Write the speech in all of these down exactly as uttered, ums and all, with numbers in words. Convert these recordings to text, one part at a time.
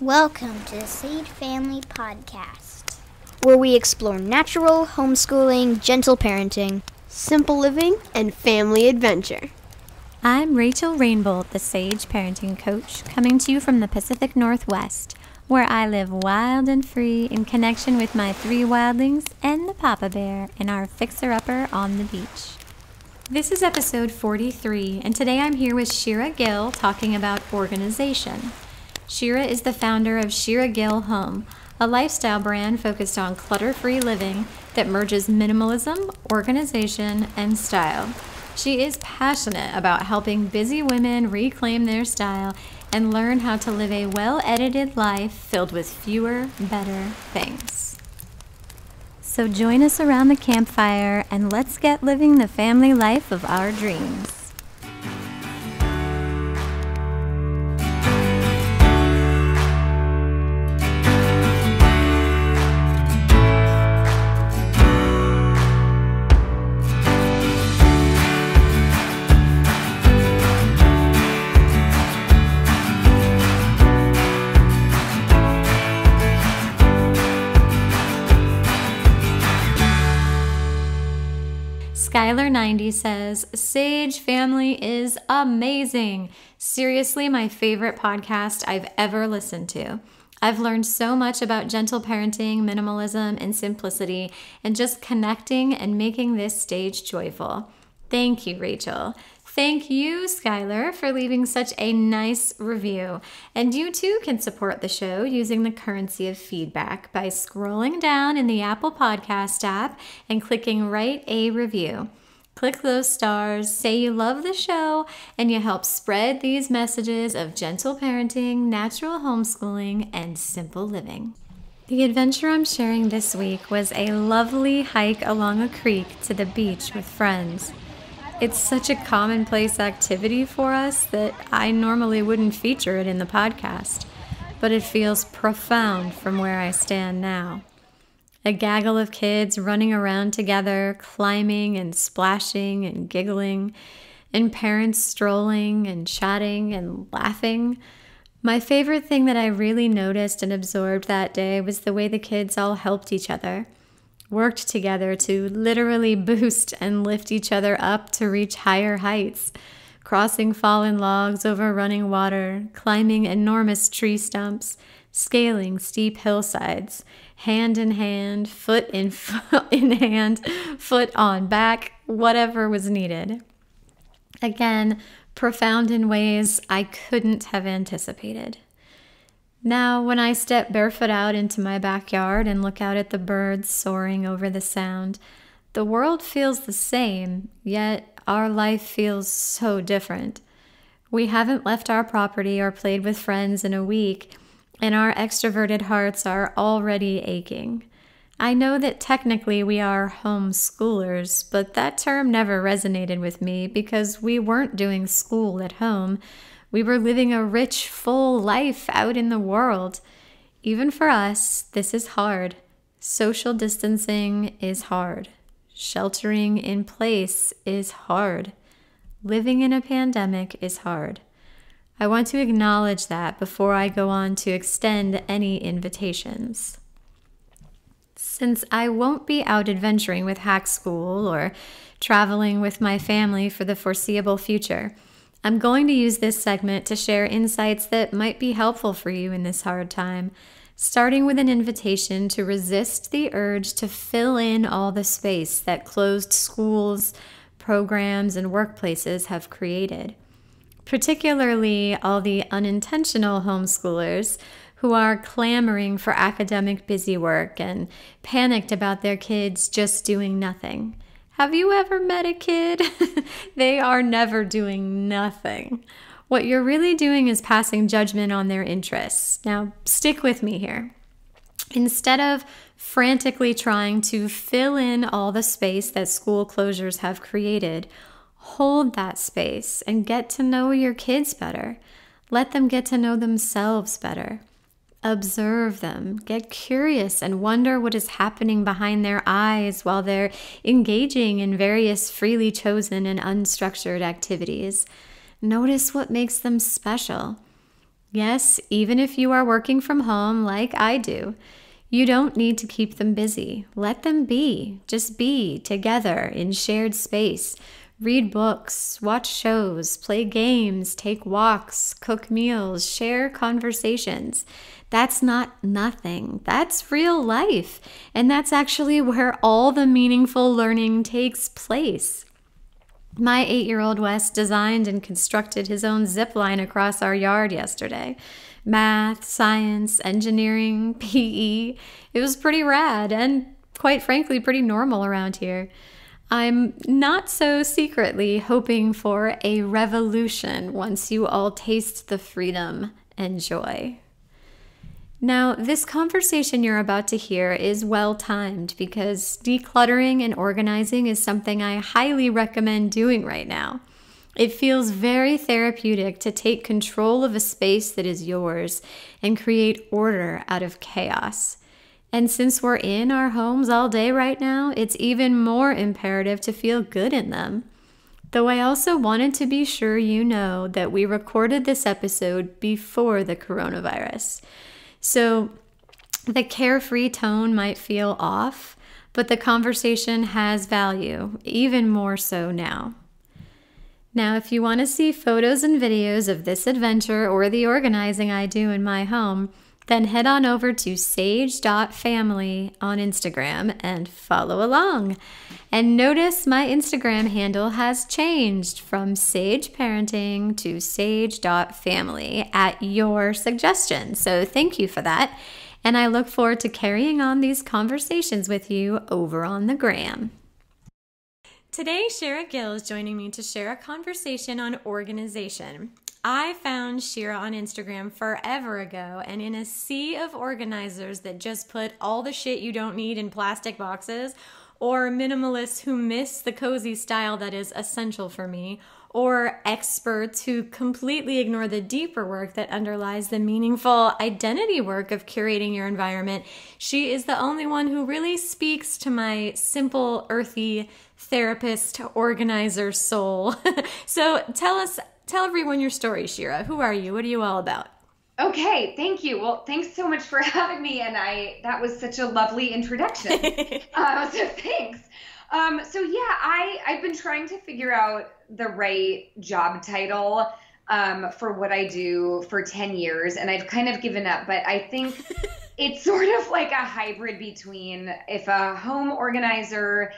Welcome to the Sage Family Podcast, where we explore natural, homeschooling, gentle parenting, simple living, and family adventure. I'm Rachel Rainbolt, the Sage Parenting Coach, coming to you from the Pacific Northwest, where I live wild and free in connection with my three wildlings and the Papa Bear in our fixer-upper on the beach. This is episode forty-three, and today I'm here with Shira Gill talking about organization. Shira is the founder of Shira Gill Home, a lifestyle brand focused on clutter-free living that merges minimalism, organization, and style. She is passionate about helping busy women reclaim their style and learn how to live a well-edited life filled with fewer, better things. So join us around the campfire and let's get living the family life of our dreams. Skylar ninety says, Sage Family is amazing. Seriously, my favorite podcast I've ever listened to. I've learned so much about gentle parenting, minimalism, and simplicity, and just connecting and making this stage joyful. Thank you, Rachel. Thank you, Skylar, for leaving such a nice review. And you too can support the show using the currency of feedback by scrolling down in the Apple Podcast app and clicking Write a Review. Click those stars, say you love the show, and you help spread these messages of gentle parenting, natural homeschooling, and simple living. The adventure I'm sharing this week was a lovely hike along a creek to the beach with friends. It's such a commonplace activity for us that I normally wouldn't feature it in the podcast, but it feels profound from where I stand now. A gaggle of kids running around together, climbing and splashing and giggling, and parents strolling and chatting and laughing. My favorite thing that I really noticed and absorbed that day was the way the kids all helped each other. Worked together to literally boost and lift each other up to reach higher heights, crossing fallen logs over running water, climbing enormous tree stumps, scaling steep hillsides, hand in hand, foot in, foot in hand, foot on back, whatever was needed. Again, profound in ways I couldn't have anticipated. Now, when I step barefoot out into my backyard and look out at the birds soaring over the sound, the world feels the same, yet our life feels so different. We haven't left our property or played with friends in a week, and our extroverted hearts are already aching. I know that technically we are homeschoolers, but that term never resonated with me because we weren't doing school at home. We were living a rich, full life out in the world. Even for us, this is hard. Social distancing is hard. Sheltering in place is hard. Living in a pandemic is hard. I want to acknowledge that before I go on to extend any invitations. Since I won't be out adventuring with Hack School or traveling with my family for the foreseeable future, I'm going to use this segment to share insights that might be helpful for you in this hard time, starting with an invitation to resist the urge to fill in all the space that closed schools, programs, and workplaces have created, particularly all the unintentional homeschoolers who are clamoring for academic busy work and panicked about their kids just doing nothing. Have you ever met a kid? They are never doing nothing. What you're really doing is passing judgment on their interests. Now, stick with me here. Instead of frantically trying to fill in all the space that school closures have created, hold that space and get to know your kids better. Let them get to know themselves better. Observe them, get curious, and wonder what is happening behind their eyes while they're engaging in various freely chosen and unstructured activities. Notice what makes them special. Yes, even if you are working from home like I do, you don't need to keep them busy. Let them be. Just be together in shared space. Read books, watch shows, play games, take walks, cook meals, share conversations. That's not nothing. That's real life. And that's actually where all the meaningful learning takes place. My eight-year-old Wes designed and constructed his own zip line across our yard yesterday. Math, science, engineering, P E. It was pretty rad and, quite frankly, pretty normal around here. I'm not so secretly hoping for a revolution once you all taste the freedom and joy. Now, this conversation you're about to hear is well-timed because decluttering and organizing is something I highly recommend doing right now. It feels very therapeutic to take control of a space that is yours and create order out of chaos. And since we're in our homes all day right now, it's even more imperative to feel good in them. Though I also wanted to be sure you know that we recorded this episode before the coronavirus. So the carefree tone might feel off, but the conversation has value, even more so now. Now, if you want to see photos and videos of this adventure or the organizing I do in my home, then head on over to sage dot family on Instagram and follow along. And notice my Instagram handle has changed from Sage Parenting to sage dot family at your suggestion. So thank you for that. And I look forward to carrying on these conversations with you over on the gram. Today, Shira Gill is joining me to share a conversation on organization. I found Shira on Instagram forever ago, and in a sea of organizers that just put all the shit you don't need in plastic boxes, or minimalists who miss the cozy style that is essential for me, or experts who completely ignore the deeper work that underlies the meaningful identity work of curating your environment, she is the only one who really speaks to my simple, earthy, therapist, organizer soul. So tell us, tell everyone your story, Shira. Who are you? What are you all about? Okay, thank you. Well, thanks so much for having me, and I that was such a lovely introduction. uh, so thanks. Um, so yeah, I, I've been trying to figure out the right job title um, for what I do for ten years, and I've kind of given up, but I think it's sort of like a hybrid between if a home organizer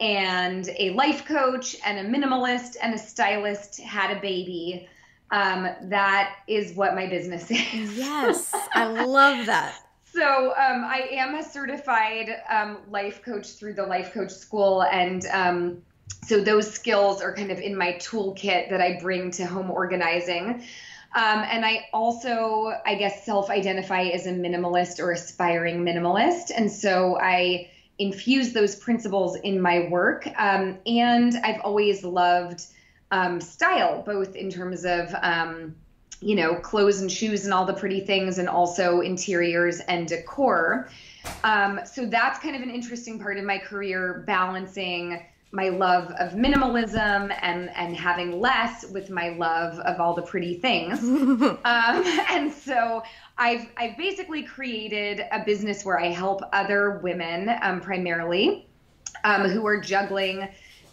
and a life coach and a minimalist and a stylist had a baby. Um, that is what my business is. Yes, I love that. So um, I am a certified um, life coach through the Life Coach School. And um, so those skills are kind of in my toolkit that I bring to home organizing. Um, and I also, I guess, self-identify as a minimalist or aspiring minimalist. And so I infuse those principles in my work. Um, and I've always loved um, style, both in terms of, um, you know, clothes and shoes and all the pretty things, and also interiors and decor. Um, so that's kind of an interesting part of my career, balancing my love of minimalism and, and having less with my love of all the pretty things. um, and so I've, I've basically created a business where I help other women um, primarily um, who are juggling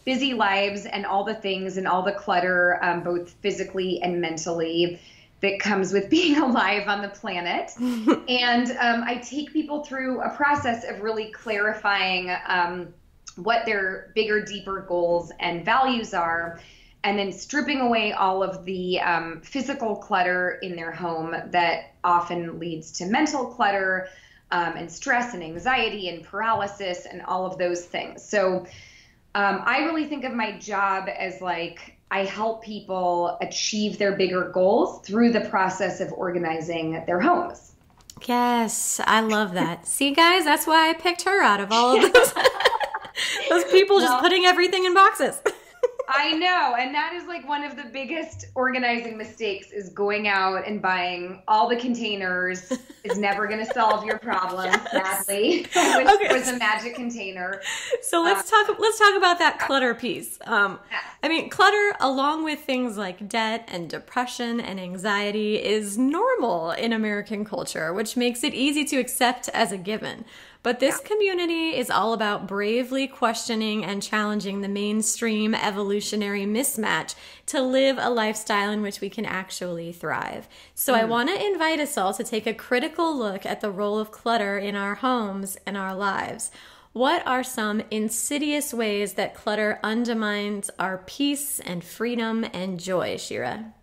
busy lives and all the things and all the clutter, um, both physically and mentally, that comes with being alive on the planet. and um, I take people through a process of really clarifying um, what their bigger, deeper goals and values are, and then stripping away all of the um, physical clutter in their home that often leads to mental clutter um, and stress and anxiety and paralysis and all of those things. So um, I really think of my job as like, I help people achieve their bigger goals through the process of organizing their homes. Yes, I love that. See, guys, that's why I picked her out of all of those. Those people just well, putting everything in boxes. I know. And that is like one of the biggest organizing mistakes is going out and buying all the containers is never going to solve your problem, yes. sadly, which okay. was a magic container. So let's um, talk, let's talk about that clutter piece. Um, yeah. I mean, clutter along with things like debt and depression and anxiety is normal in American culture, which makes it easy to accept as a given. But this yeah. community is all about bravely questioning and challenging the mainstream evolutionary mismatch to live a lifestyle in which we can actually thrive. So mm. I want to invite us all to take a critical look at the role of clutter in our homes and our lives. What are some insidious ways that clutter undermines our peace and freedom and joy, Shira?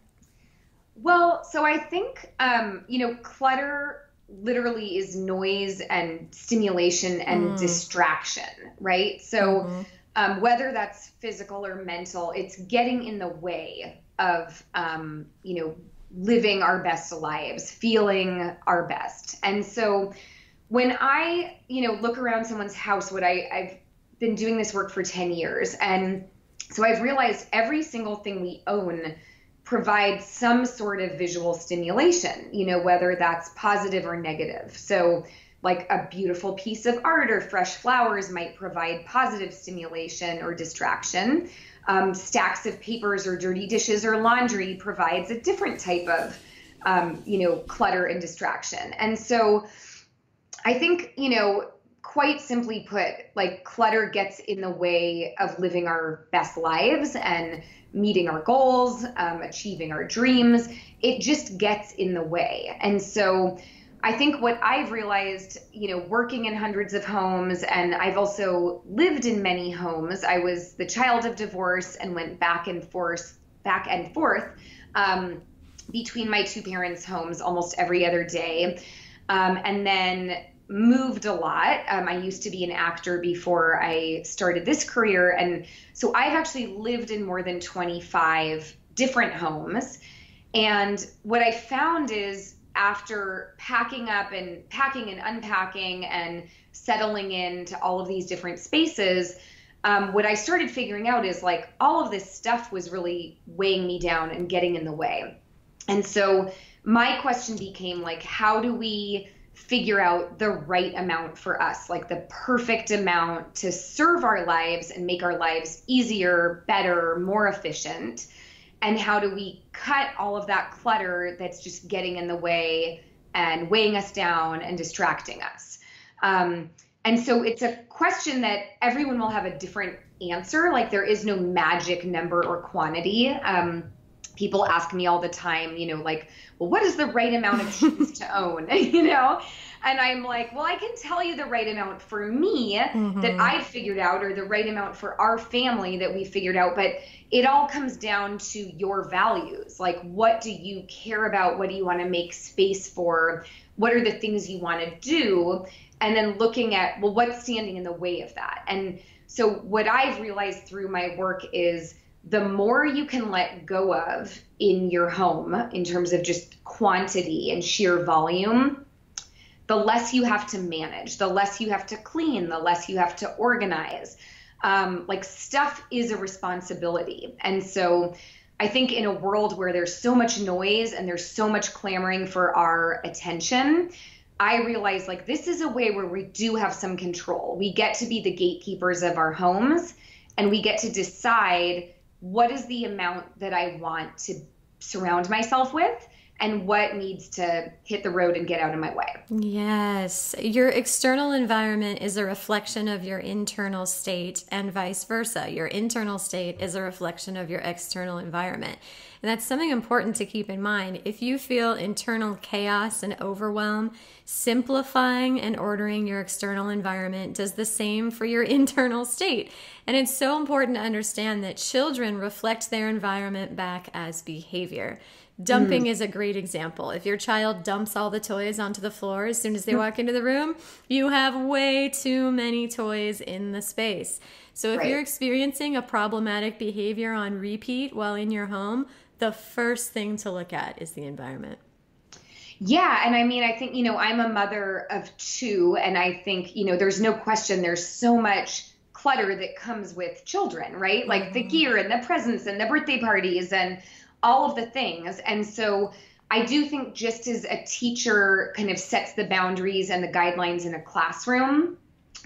Well, so I think, um, you know, clutter literally is noise and stimulation and mm. distraction, right? So mm-hmm. um, whether that's physical or mental, it's getting in the way of, um, you know, living our best lives, feeling our best. And so when I, you know, look around someone's house, what I, I've been doing this work for ten years. And so I've realized every single thing we own provide some sort of visual stimulation, you know, whether that's positive or negative. So like a beautiful piece of art or fresh flowers might provide positive stimulation or distraction. Um, stacks of papers or dirty dishes or laundry provides a different type of, um, you know, clutter and distraction. And so I think, you know, quite simply put, like clutter gets in the way of living our best lives and meeting our goals, um, achieving our dreams. It just gets in the way. And so I think what I've realized, you know, working in hundreds of homes, and I've also lived in many homes. I was the child of divorce and went back and forth, back and forth um, between my two parents' homes almost every other day. Um, and then moved a lot. Um, I used to be an actor before I started this career. And so I've actually lived in more than twenty-five different homes. And what I found is after packing up and packing and unpacking and settling into all of these different spaces, um, what I started figuring out is like all of this stuff was really weighing me down and getting in the way. And so my question became like, how do we figure out the right amount for us, like the perfect amount to serve our lives and make our lives easier, better, more efficient? And how do we cut all of that clutter that's just getting in the way and weighing us down and distracting us? Um, and so it's a question that everyone will have a different answer. Like there is no magic number or quantity. Um, People ask me all the time, you know, like, well, what is the right amount of shoes to own, you know? And I'm like, well, I can tell you the right amount for me mm-hmm. that I've figured out, or the right amount for our family that we figured out. But it all comes down to your values. Like, what do you care about? What do you want to make space for? What are the things you want to do? And then looking at, well, what's standing in the way of that? And so what I've realized through my work is the more you can let go of in your home in terms of just quantity and sheer volume, the less you have to manage, the less you have to clean, the less you have to organize. Um, like stuff is a responsibility. And so I think in a world where there's so much noise and there's so much clamoring for our attention, I realize like this is a way where we do have some control. We get to be the gatekeepers of our homes, and we get to decide what is the amount that I want to surround myself with and what needs to hit the road and get out of my way. Yes. Your external environment is a reflection of your internal state, and vice versa. Your internal state is a reflection of your external environment. And that's something important to keep in mind. If you feel internal chaos and overwhelm, simplifying and ordering your external environment does the same for your internal state. And it's so important to understand that children reflect their environment back as behavior. Dumping mm. is a great example. If your child dumps all the toys onto the floor as soon as they walk into the room, you have way too many toys in the space. So if right. you're experiencing a problematic behavior on repeat while in your home, the first thing to look at is the environment. Yeah. And I mean, I think, you know, I'm a mother of two, and I think, you know, there's no question there's so much clutter that comes with children, right? Like mm-hmm. the gear and the presents and the birthday parties and all of the things. And so I do think just as a teacher kind of sets the boundaries and the guidelines in a classroom,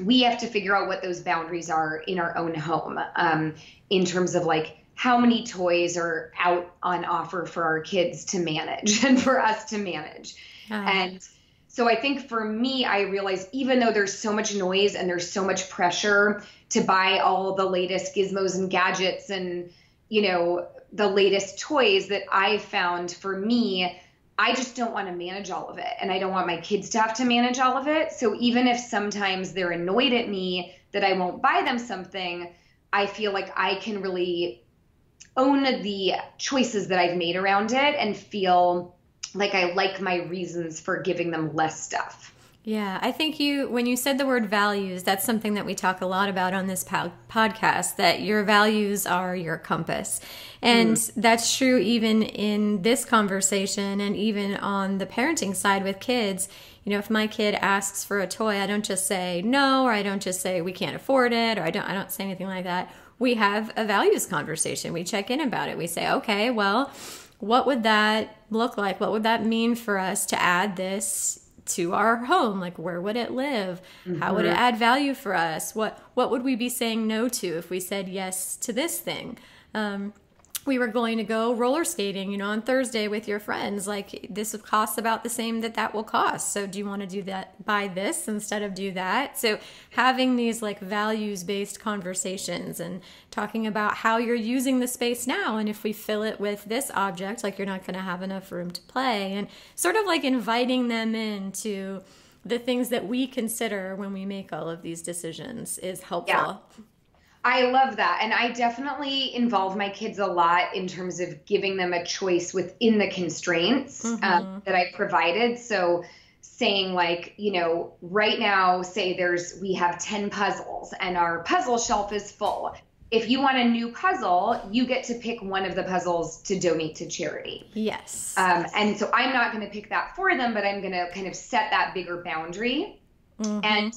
we have to figure out what those boundaries are in our own home, um, in terms of like how many toys are out on offer for our kids to manage and for us to manage. Yeah. And so I think for me, I realized even though there's so much noise and there's so much pressure to buy all the latest gizmos and gadgets and, you know, the latest toys, that I found for me, I just don't want to manage all of it. And I don't want my kids to have to manage all of it. So even if sometimes they're annoyed at me that I won't buy them something, I feel like I can really own the choices that I've made around it and feel like I like my reasons for giving them less stuff. Yeah, I think you, when you said the word values, that's something that we talk a lot about on this po- podcast, that your values are your compass. And mm. that's true even in this conversation and even on the parenting side with kids. You know, if my kid asks for a toy, I don't just say no, or I don't just say we can't afford it, or I don't, I don't say anything like that. We have a values conversation. We check in about it. We say, okay, well, what would that look like? What would that mean for us to add this to our home? Like, where would it live? Mm-hmm. How would it add value for us? What what would we be saying no to if we said yes to this thing? Um, we were going to go roller skating, you know, on Thursday with your friends. Like, this would cost about the same that that will cost. So do you want to do that, buy this instead of do that? So having these like values-based conversations and talking about how you're using the space now. And if we fill it with this object, like, you're not going to have enough room to play, and sort of like inviting them into the things that we consider when we make all of these decisions is helpful. Yeah. I love that. And I definitely involve my kids a lot in terms of giving them a choice within the constraints mm-hmm. um, that I provided. So saying like, you know, right now, say there's, we have ten puzzles and our puzzle shelf is full. If you want a new puzzle, you get to pick one of the puzzles to donate to charity. Yes. Um, and so I'm not going to pick that for them, but I'm going to kind of set that bigger boundary. Mm-hmm. And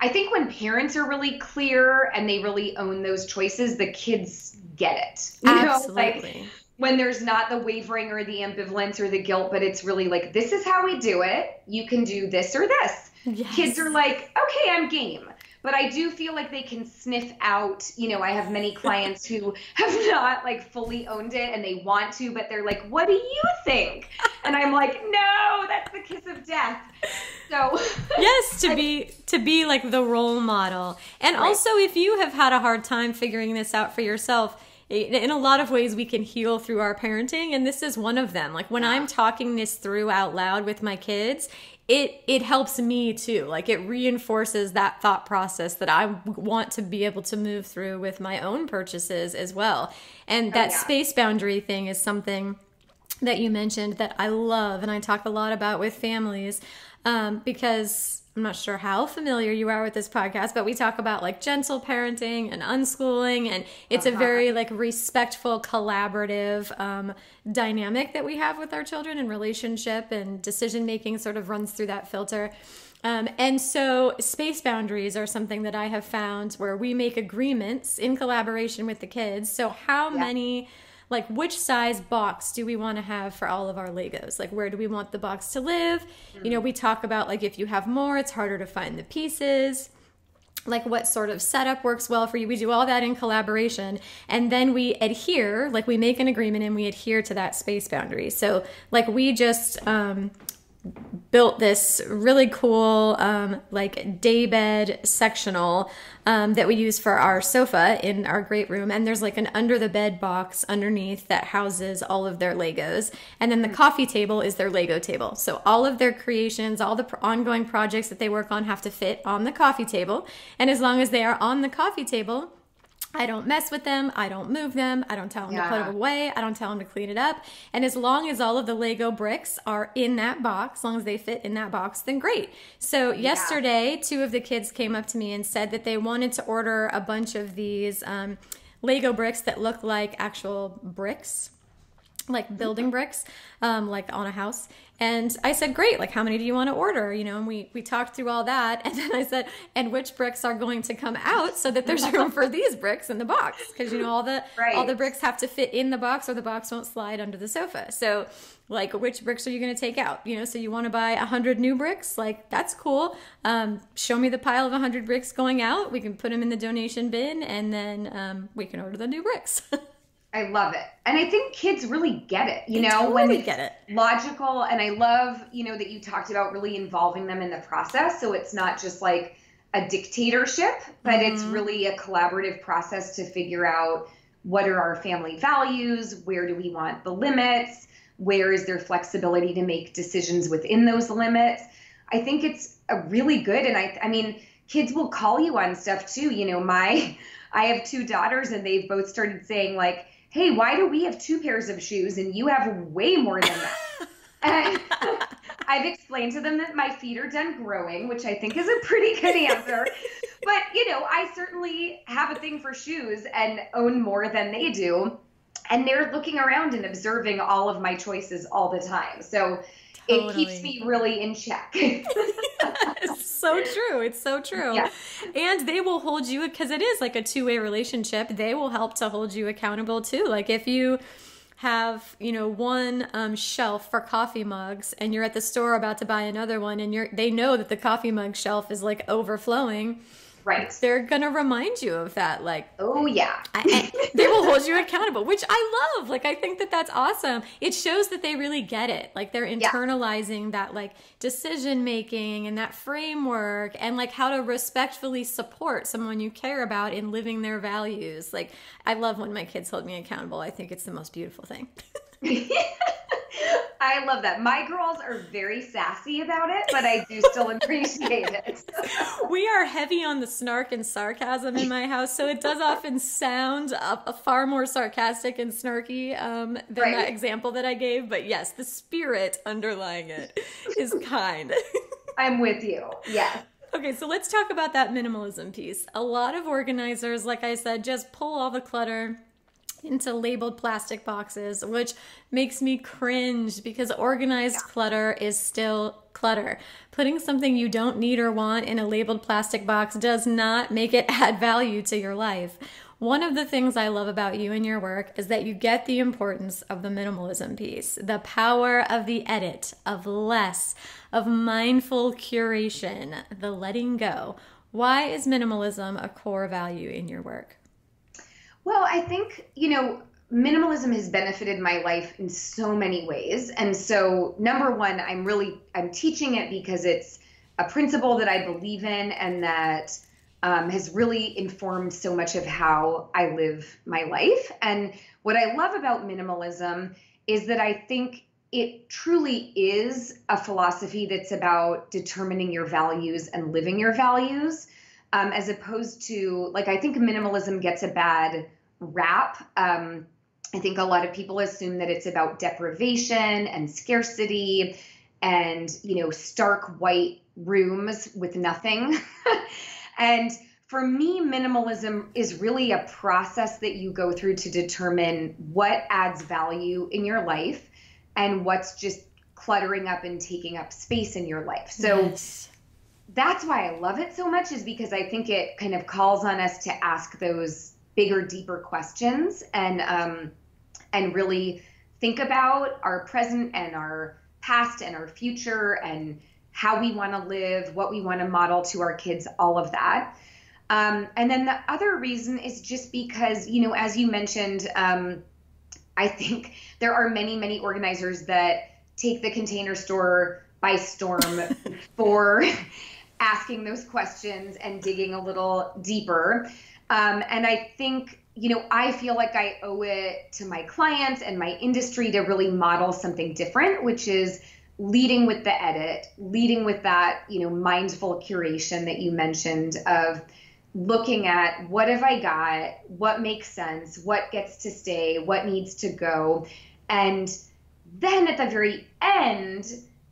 I think when parents are really clear and they really own those choices, the kids get it. You Absolutely. Know, like when there's not the wavering or the ambivalence or the guilt, but it's really like, this is how we do it. You can do this or this. Yes. Kids are like, okay, I'm game. But I do feel like they can sniff out, you know, I have many clients who have not like fully owned it and they want to, but they're like, what do you think? And I'm like, no, that's the kiss of death. So yes, to be to be like the role model. And right. also if you have had a hard time figuring this out for yourself, in a lot of ways we can heal through our parenting, and this is one of them. Like when yeah. I'm talking this through out loud with my kids, it it helps me too. Like it reinforces that thought process that I want to be able to move through with my own purchases as well. And that oh, yeah. space boundary thing is something that you mentioned that I love and I talk a lot about with families, um, because I'm not sure how familiar you are with this podcast, but we talk about like gentle parenting and unschooling, and it's uh-huh. a very like respectful, collaborative um, dynamic that we have with our children, and relationship and decision making sort of runs through that filter. Um, and so space boundaries are something that I have found where we make agreements in collaboration with the kids. So how yeah. many... like which size box do we want to have for all of our Legos? Like where do we want the box to live? You know, we talk about like if you have more, it's harder to find the pieces. Like what sort of setup works well for you? We do all that in collaboration. And then we adhere, like we make an agreement and we adhere to that space boundary. So like we just um, built this really cool um, like daybed sectional Um, that we use for our sofa in our great room. And there's like an under the bed box underneath that houses all of their Legos. And then the coffee table is their Lego table. So all of their creations, all the pro- ongoing projects that they work on have to fit on the coffee table. And as long as they are on the coffee table, I don't mess with them. I don't move them. I don't tell them yeah. to put them away. I don't tell them to clean it up. And as long as all of the Lego bricks are in that box, as long as they fit in that box, then great. So yeah. yesterday, two of the kids came up to me and said that they wanted to order a bunch of these um, Lego bricks that look like actual bricks. like building bricks, um, like on a house. And I said, great, like how many do you want to order? You know, and we, we talked through all that. And then I said, and which bricks are going to come out so that there's room for these bricks in the box? Because, you know, all the, right. all the bricks have to fit in the box or the box won't slide under the sofa. So like, which bricks are you going to take out? You know, so you want to buy a hundred new bricks? Like, that's cool. Um, show me the pile of a hundred bricks going out. We can put them in the donation bin and then um, we can order the new bricks. I love it. And I think kids really get it, you they know, totally when it's get it. Logical. And I love, you know, that you talked about really involving them in the process. So it's not just like a dictatorship, but mm-hmm. it's really a collaborative process to figure out what are our family values? Where do we want the limits? Where is there flexibility to make decisions within those limits? I think it's a really good. And I, I mean, kids will call you on stuff too. You know, my, I have two daughters and they've both started saying like, hey, why do we have two pairs of shoes and you have way more than that? And I've explained to them that my feet are done growing, which I think is a pretty good answer. But, you know, I certainly have a thing for shoes and own more than they do. And they're looking around and observing all of my choices all the time. So totally. It keeps me really in check. It's so true. It's so true. Yeah. And they will hold you, because it is like a two-way relationship. They will help to hold you accountable too. Like if you have, you know, one um, shelf for coffee mugs and you're at the store about to buy another one and you're, they know that the coffee mug shelf is like overflowing. Right. They're going to remind you of that. Like, oh yeah, I, I, they will hold you accountable, which I love. Like, I think that that's awesome. It shows that they really get it. Like they're internalizing yeah. that like decision making and that framework and like how to respectfully support someone you care about in living their values. Like I love when my kids hold me accountable. I think it's the most beautiful thing. I love that. My girls are very sassy about it, but I do still appreciate it. We are heavy on the snark and sarcasm in my house, so it does often sound a, a far more sarcastic and snarky um, than right. that example that I gave. But yes, the spirit underlying it is kind. I'm with you. Yes. Okay, so let's talk about that minimalism piece. A lot of organizers, like I said, just pull all the clutter into labeled plastic boxes, which makes me cringe because organized yeah. clutter is still clutter. Putting something you don't need or want in a labeled plastic box does not make it add value to your life. One of the things I love about you and your work is that you get the importance of the minimalism piece, the power of the edit, of less, of mindful curation, the letting go. Why is minimalism a core value in your work? Well, I think, you know, minimalism has benefited my life in so many ways. And so number one, I'm really, I'm teaching it because it's a principle that I believe in and that um, has really informed so much of how I live my life. And what I love about minimalism is that I think it truly is a philosophy that's about determining your values and living your values, um, as opposed to, like, I think minimalism gets a bad wrap. Um, I think a lot of people assume that it's about deprivation and scarcity and, you know, stark white rooms with nothing. And for me, minimalism is really a process that you go through to determine what adds value in your life and what's just cluttering up and taking up space in your life. So yes. that's why I love it so much, is because I think it kind of calls on us to ask those bigger, deeper questions and um, and really think about our present and our past and our future and how we want to live, what we want to model to our kids, all of that. Um, and then the other reason is just because, you know, as you mentioned, um, I think there are many, many organizers that take the Container Store by storm for asking those questions and digging a little deeper. Um, and I think, you know, I feel like I owe it to my clients and my industry to really model something different, which is leading with the edit, leading with that, you know, mindful curation that you mentioned, of looking at what have I got, what makes sense, what gets to stay, what needs to go. And then at the very end,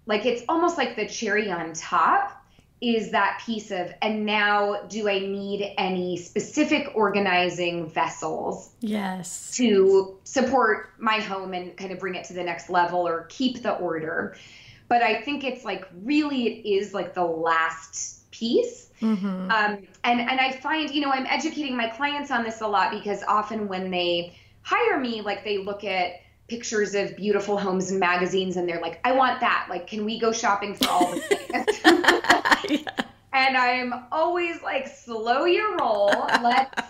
like, it's almost like the cherry on top is that piece of, and now do I need any specific organizing vessels yes. to support my home and kind of bring it to the next level or keep the order? But I think it's like, really, it is like the last piece. Mm-hmm. Um, and, and I find, you know, I'm educating my clients on this a lot, because often when they hire me, like they look at pictures of beautiful homes and magazines and they're like, I want that. Like, can we go shopping for all the things? yeah. And I'm always like, slow your roll. Let's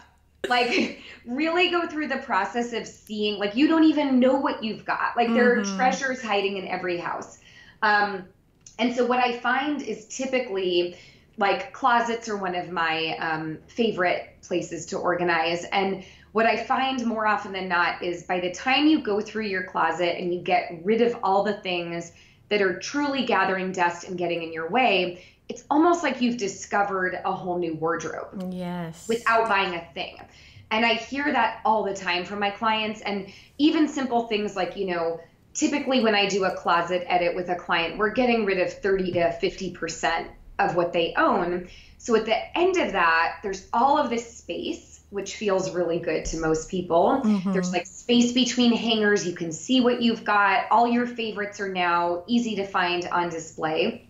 like really go through the process of seeing, like, you don't even know what you've got. Like, there mm-hmm. are treasures hiding in every house. Um, and so what I find is typically like closets are one of my, um, favorite places to organize. And what I find more often than not is by the time you go through your closet and you get rid of all the things that are truly gathering dust and getting in your way, it's almost like you've discovered a whole new wardrobe. Yes. Without buying a thing. And I hear that all the time from my clients, and even simple things like, you know, typically when I do a closet edit with a client, we're getting rid of thirty to fifty percent of what they own. So at the end of that, there's all of this space, which feels really good to most people. Mm-hmm. There's like space between hangers. You can see what you've got. All your favorites are now easy to find on display.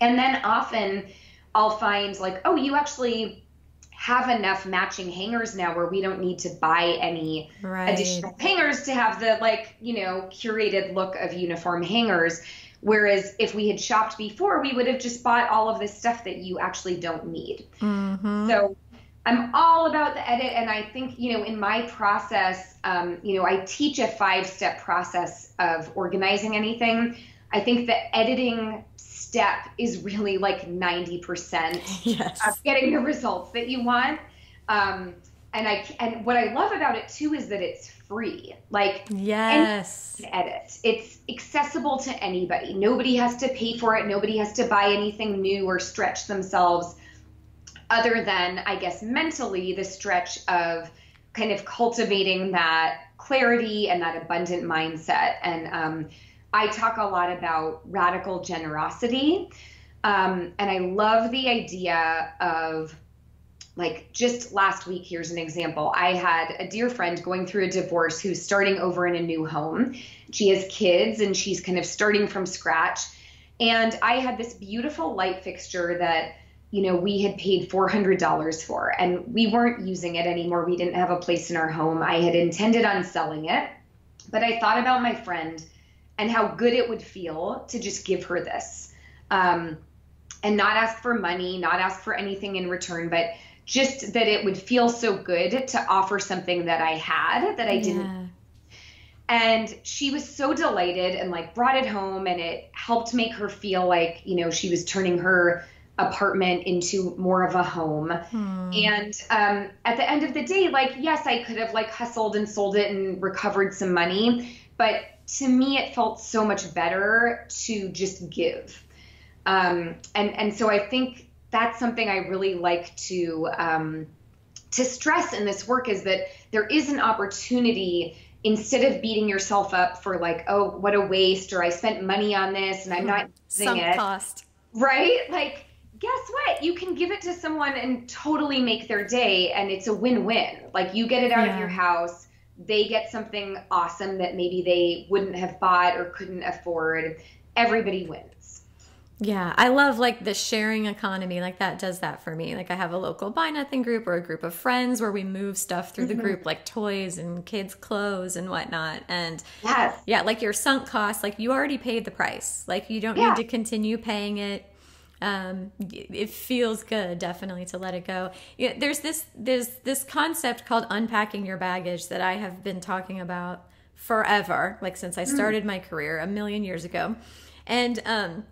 And then often I'll find like, oh, you actually have enough matching hangers now where we don't need to buy any right. additional hangers to have the like, you know, curated look of uniform hangers. Whereas if we had shopped before, we would have just bought all of this stuff that you actually don't need. Mm-hmm. So I'm all about the edit. And I think, you know, in my process, um, you know, I teach a five-step process of organizing anything. I think the editing step is really like ninety percent yes. of getting the results that you want. Um, and I, and what I love about it too, is that it's free. Like yes, edit. It's accessible to anybody. Nobody has to pay for it. Nobody has to buy anything new or stretch themselves, other than, I guess, mentally the stretch of kind of cultivating that clarity and that abundant mindset. And, um, I talk a lot about radical generosity. Um, and I love the idea of, like, just last week, here's an example. I had a dear friend going through a divorce who's starting over in a new home. She has kids and she's kind of starting from scratch. And I had this beautiful light fixture that, you know, we had paid four hundred dollars for, and we weren't using it anymore. We didn't have a place in our home. I had intended on selling it, but I thought about my friend and how good it would feel to just give her this, um, and not ask for money, not ask for anything in return, but just that it would feel so good to offer something that I had that I didn't. Yeah. And she was so delighted and like brought it home, and it helped make her feel like, you know, she was turning her apartment into more of a home. Hmm. And um, at the end of the day, like, yes, I could have like hustled and sold it and recovered some money, but to me, it felt so much better to just give. Um, and, and so I think that's something I really like to, um, to stress in this work, is that there is an opportunity, instead of beating yourself up for like, oh, what a waste, or I spent money on this and I'm not using Some it. Cost. Right? Like, guess what? You can give it to someone and totally make their day, and it's a win-win. Like, you get it out yeah. of your house. They get something awesome that maybe they wouldn't have bought or couldn't afford. Everybody wins. Yeah. I love like the sharing economy. Like, that does that for me. Like, I have a local buy nothing group or a group of friends where we move stuff through mm-hmm. the group, like toys and kids' clothes and whatnot. And yes. yeah, like your sunk cost, like you already paid the price. Like, you don't yeah. need to continue paying it. Um, it feels good, definitely, to let it go. Yeah, there's this there's this concept called unpacking your baggage that I have been talking about forever, like since I started my career a million years ago. And um,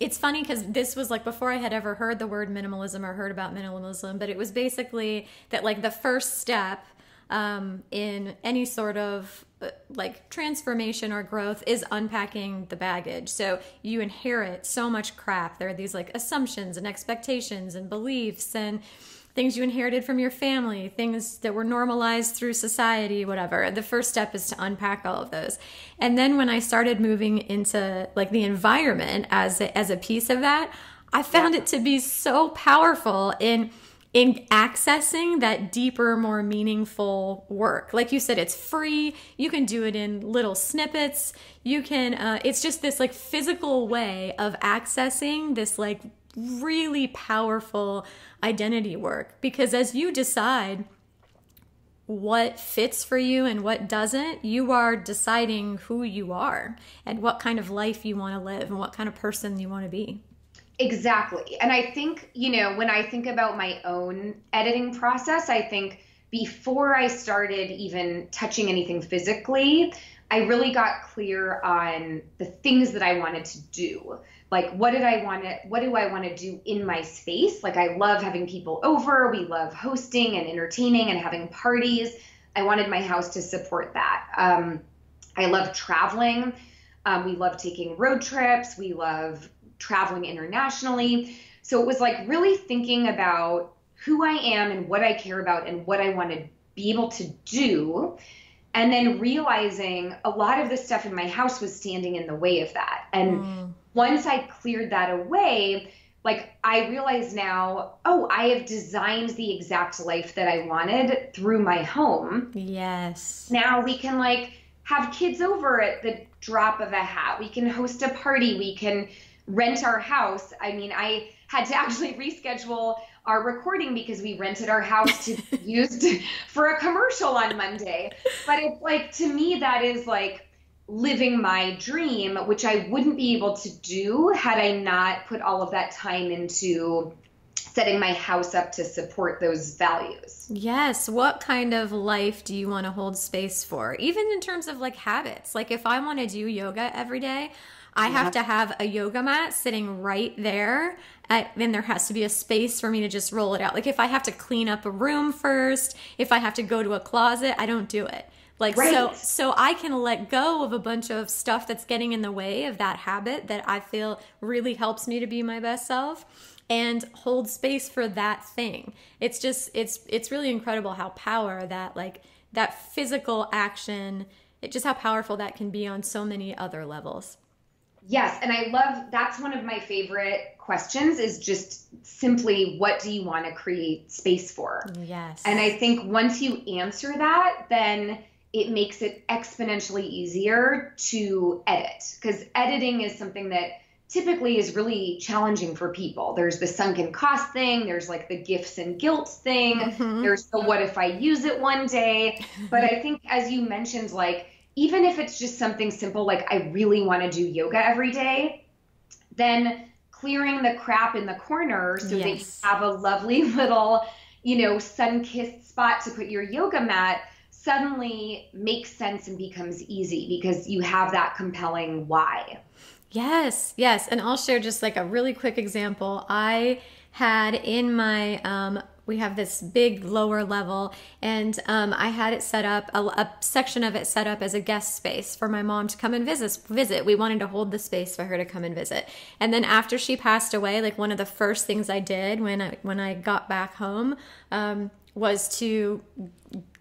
it's funny, because this was like before I had ever heard the word minimalism or heard about minimalism, but it was basically that like the first step um, in any sort of like transformation or growth is unpacking the baggage. So you inherit so much crap. There are these like assumptions and expectations and beliefs and things you inherited from your family, things that were normalized through society, whatever. The first step is to unpack all of those. And then when I started moving into like the environment as a, as a piece of that, I found yeah. it to be so powerful in in accessing that deeper, more meaningful work. Like you said, it's free. You can do it in little snippets. You can, uh, it's just this like physical way of accessing this like really powerful identity work. Because as you decide what fits for you and what doesn't, you are deciding who you are and what kind of life you want to live and what kind of person you want to be. Exactly. And I think, you know, when I think about my own editing process, I think before I started even touching anything physically, I really got clear on the things that I wanted to do. Like, what did I want to, what do I want to do in my space? Like, I love having people over. We love hosting and entertaining and having parties. I wanted my house to support that. Um, I love traveling. Um, we love taking road trips. We love traveling internationally. So it was like really thinking about who I am and what I care about and what I want to be able to do. And then realizing a lot of the stuff in my house was standing in the way of that. And mm. once I cleared that away, like I realize now, oh, I have designed the exact life that I wanted through my home. Yes. Now we can like have kids over at the drop of a hat. We can host a party. We can rent our house. I mean, I had to actually reschedule our recording because we rented our house to be used for a commercial on Monday. But it's like, to me, that is like living my dream, which I wouldn't be able to do had I not put all of that time into setting my house up to support those values. Yes. What kind of life do you want to hold space for? Even in terms of like habits, like if I want to do yoga every day, I have to have a yoga mat sitting right there. Then there has to be a space for me to just roll it out. Like if I have to clean up a room first, if I have to go to a closet, I don't do it. Like, right. so, so I can let go of a bunch of stuff that's getting in the way of that habit that I feel really helps me to be my best self and hold space for that thing. It's just, it's, it's really incredible how power that, like that physical action, it just how powerful that can be on so many other levels. Yes. And I love, that's one of my favorite questions is just simply, what do you want to create space for? Yes. And I think once you answer that, then it makes it exponentially easier to edit, because editing is something that typically is really challenging for people. There's the sunken cost thing. There's like the gifts and guilt thing. Mm-hmm. There's the, what if I use it one day? But I think as you mentioned, like, even if it's just something simple, like I really want to do yoga every day, then clearing the crap in the corner so yes. that you have a lovely little, you know, sun-kissed spot to put your yoga mat suddenly makes sense and becomes easy because you have that compelling why. Yes, yes. And I'll share just like a really quick example. I had in my um we have this big lower level, and um, I had it set up, a, a section of it set up as a guest space for my mom to come and visit. Visit. We wanted to hold the space for her to come and visit. And then after she passed away, like one of the first things I did when I when I got back home um, was to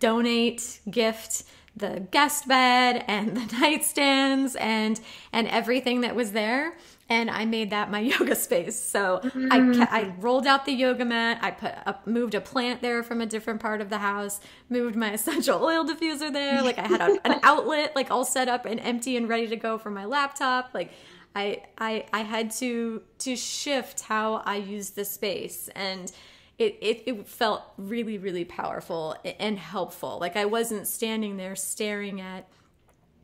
donate, gift the guest bed and the nightstands and and everything that was there. And I made that my yoga space. So mm-hmm. I, I rolled out the yoga mat. I put up, moved a plant there from a different part of the house, moved my essential oil diffuser there. Like I had a, an outlet, like all set up and empty and ready to go for my laptop. Like I, I, I had to, to shift how I used the space, and it, it, it felt really, really powerful and helpful. Like I wasn't standing there staring at,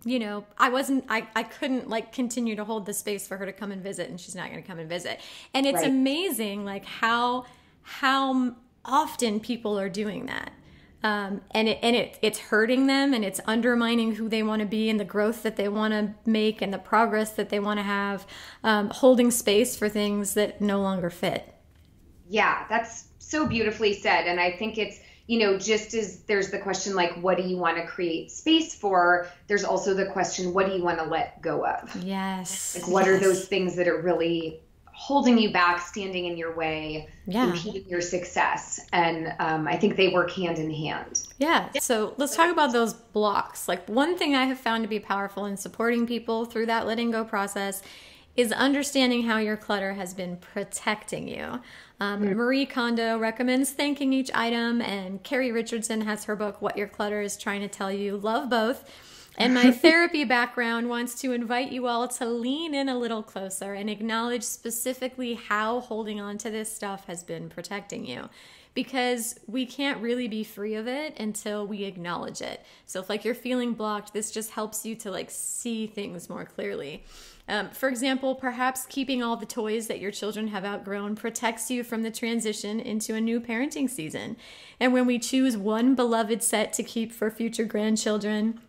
you know, I wasn't, I, I couldn't like continue to hold the space for her to come and visit, and she's not going to come and visit. And it's right. amazing like how, how often people are doing that. Um, and it, and it, it's hurting them, and it's undermining who they want to be and the growth that they want to make and the progress that they want to have, um, holding space for things that no longer fit. Yeah, that's so beautifully said. And I think it's, you know, just as there's the question, like, what do you want to create space for? There's also the question, what do you want to let go of? Yes. Like, what yes. are those things that are really holding you back, standing in your way, yeah. impeding your success? And um, I think they work hand in hand. Yeah. So let's talk about those blocks. Like, one thing I have found to be powerful in supporting people through that letting go process is understanding how your clutter has been protecting you. Um, Marie Kondo recommends thanking each item, and Carrie Richardson has her book, What Your Clutter is Trying to Tell You. Love both. And my therapy background wants to invite you all to lean in a little closer and acknowledge specifically how holding on to this stuff has been protecting you, because we can't really be free of it until we acknowledge it. So if like you're feeling blocked, this just helps you to like see things more clearly. Um, for example, perhaps keeping all the toys that your children have outgrown protects you from the transition into a new parenting season. And when we choose one beloved set to keep for future grandchildren,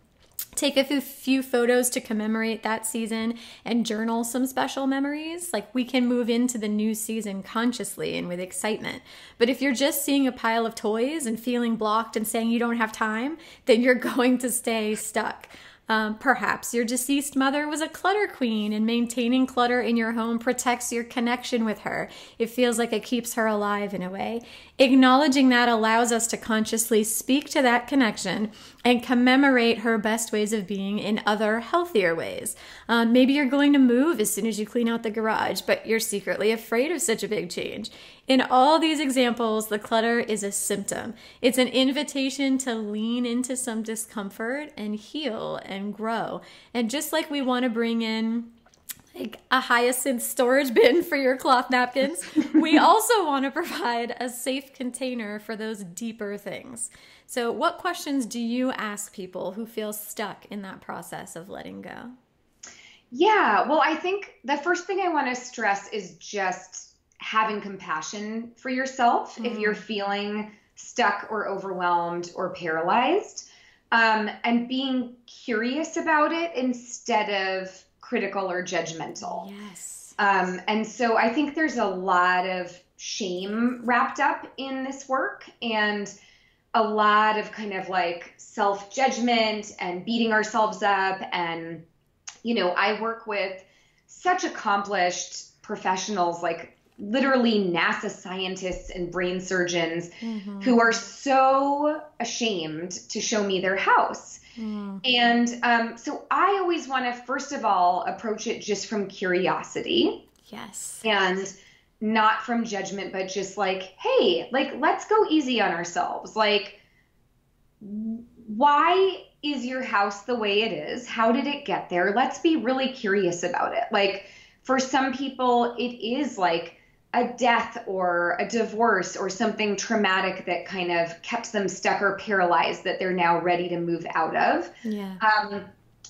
take a few photos to commemorate that season and journal some special memories. Like, we can move into the new season consciously and with excitement. But if you're just seeing a pile of toys and feeling blocked and saying you don't have time, then you're going to stay stuck. Um, perhaps your deceased mother was a clutter queen, and maintaining clutter in your home protects your connection with her. It feels like it keeps her alive in a way. Acknowledging that allows us to consciously speak to that connection and commemorate her best ways of being in other healthier ways. Um, maybe you're going to move as soon as you clean out the garage, but you're secretly afraid of such a big change. In all these examples, the clutter is a symptom. It's an invitation to lean into some discomfort and heal and grow. And just like we want to bring in like a hyacinth storage bin for your cloth napkins, we also want to provide a safe container for those deeper things. So what questions do you ask people who feel stuck in that process of letting go? Yeah, well, I think the first thing I want to stress is just having compassion for yourself mm. if you're feeling stuck or overwhelmed or paralyzed, um, and being curious about it instead of critical or judgmental. Yes. Um, and so I think there's a lot of shame wrapped up in this work, and a lot of kind of like self-judgment and beating ourselves up. And, you know, I work with such accomplished professionals, like literally NASA scientists and brain surgeons mm-hmm. who are so ashamed to show me their house. Mm. And um, so I always want to, first of all, approach it just from curiosity. Yes. And not from judgment, but just like, hey, like, let's go easy on ourselves. Like, why is your house the way it is? How did it get there? Let's be really curious about it. Like, for some people, it is like a death or a divorce or something traumatic that kind of kept them stuck or paralyzed that they're now ready to move out of. Yeah. Um,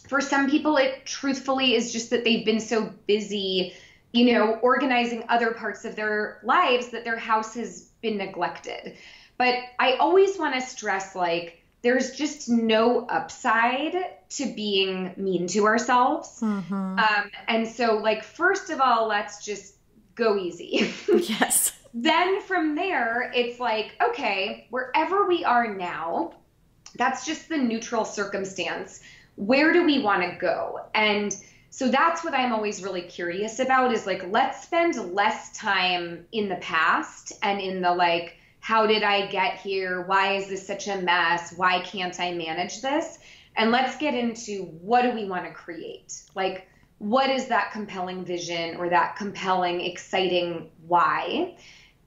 for some people, it truthfully is just that they've been so busy, you know, organizing other parts of their lives that their house has been neglected. But I always want to stress, like, there's just no upside to being mean to ourselves. Mm-hmm. Um, and so, like, first of all, let's just go easy. Yes. Then from there, it's like, okay, wherever we are now, that's just the neutral circumstance. Where do we want to go? And so that's what I'm always really curious about, is like, let's spend less time in the past and in the like, how did I get here? Why is this such a mess? Why can't I manage this? And let's get into, what do we want to create? Like, what is that compelling vision or that compelling, exciting why?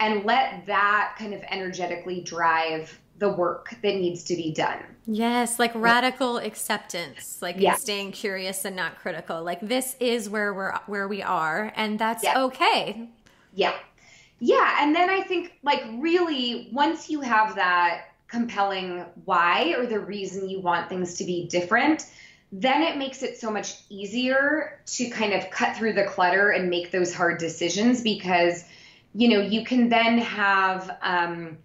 And let that kind of energetically drive the work that needs to be done. Yes, like radical acceptance, like yeah. staying curious and not critical. Like, this is where we're where we are, and that's yeah. okay. Yeah. Yeah, and then I think, like, really, once you have that compelling why or the reason you want things to be different, then it makes it so much easier to kind of cut through the clutter and make those hard decisions, because, you know, you can then have um,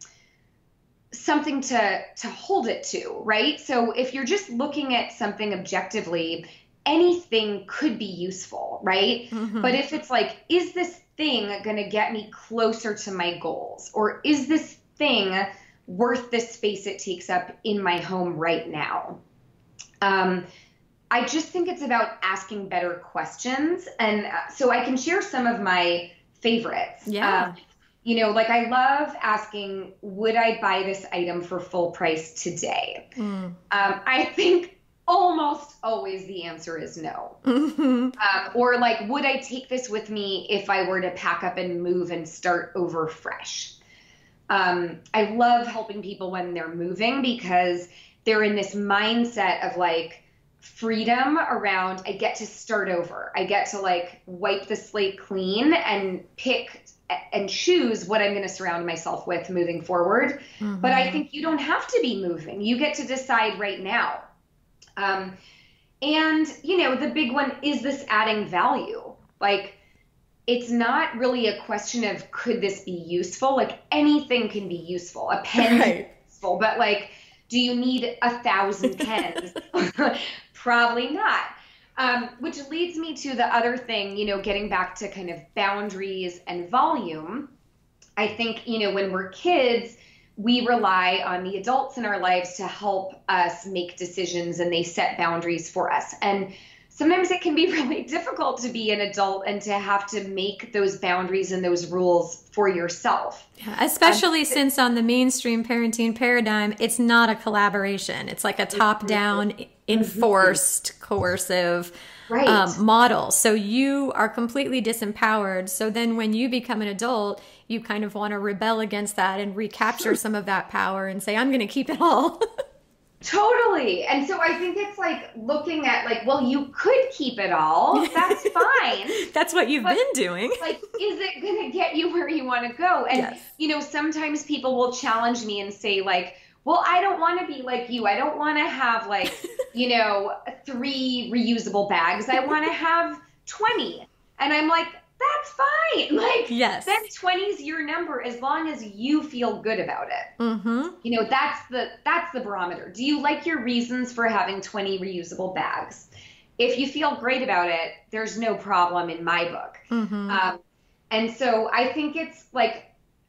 something to, to hold it to, right? So if you're just looking at something objectively, anything could be useful, right? Mm-hmm. But if it's like, is this thing going to get me closer to my goals? Or is this thing worth the space it takes up in my home right now? Um, I just think it's about asking better questions. And uh, so I can share some of my favorites. Yeah. Um, you know, like, I love asking, would I buy this item for full price today? Mm. Um, I think almost always the answer is no. Mm-hmm. Um, or like, would I take this with me if I were to pack up and move and start over fresh? Um, I love helping people when they're moving, because they're in this mindset of like freedom around, I get to start over. I get to like wipe the slate clean and pick and choose what I'm going to surround myself with moving forward. Mm-hmm. But I think you don't have to be moving. You get to decide right now. Um, and you know, the big one is this adding value. Like, it's not really a question of, could this be useful? Like, anything can be useful. A pen right. can be useful, but like, do you need a thousand pens? Probably not. Um, which leads me to the other thing, you know, getting back to kind of boundaries and volume. I think, you know, when we're kids, we rely on the adults in our lives to help us make decisions, and they set boundaries for us. And sometimes it can be really difficult to be an adult and to have to make those boundaries and those rules for yourself. Yeah, especially um, since on the mainstream parenting paradigm, it's not a collaboration. It's like a top-down, enforced, coercive right. um, model. So you are completely disempowered. So then when you become an adult, you kind of want to rebel against that and recapture some of that power and say, I'm going to keep it all. Totally. And so I think it's like looking at like, well, you could keep it all. That's fine. That's what you've but, been doing. Like, is it going to get you where you want to go? And, yes. you know, sometimes people will challenge me and say like, well, I don't want to be like you. I don't want to have like, you know, three reusable bags. I want to have twenty. And I'm like, that's fine. Like, yes. that twenty's your number, as long as you feel good about it. Mm-hmm. You know, that's the, that's the barometer. Do you like your reasons for having twenty reusable bags? If you feel great about it, there's no problem in my book. Mm-hmm. Um, and so I think it's like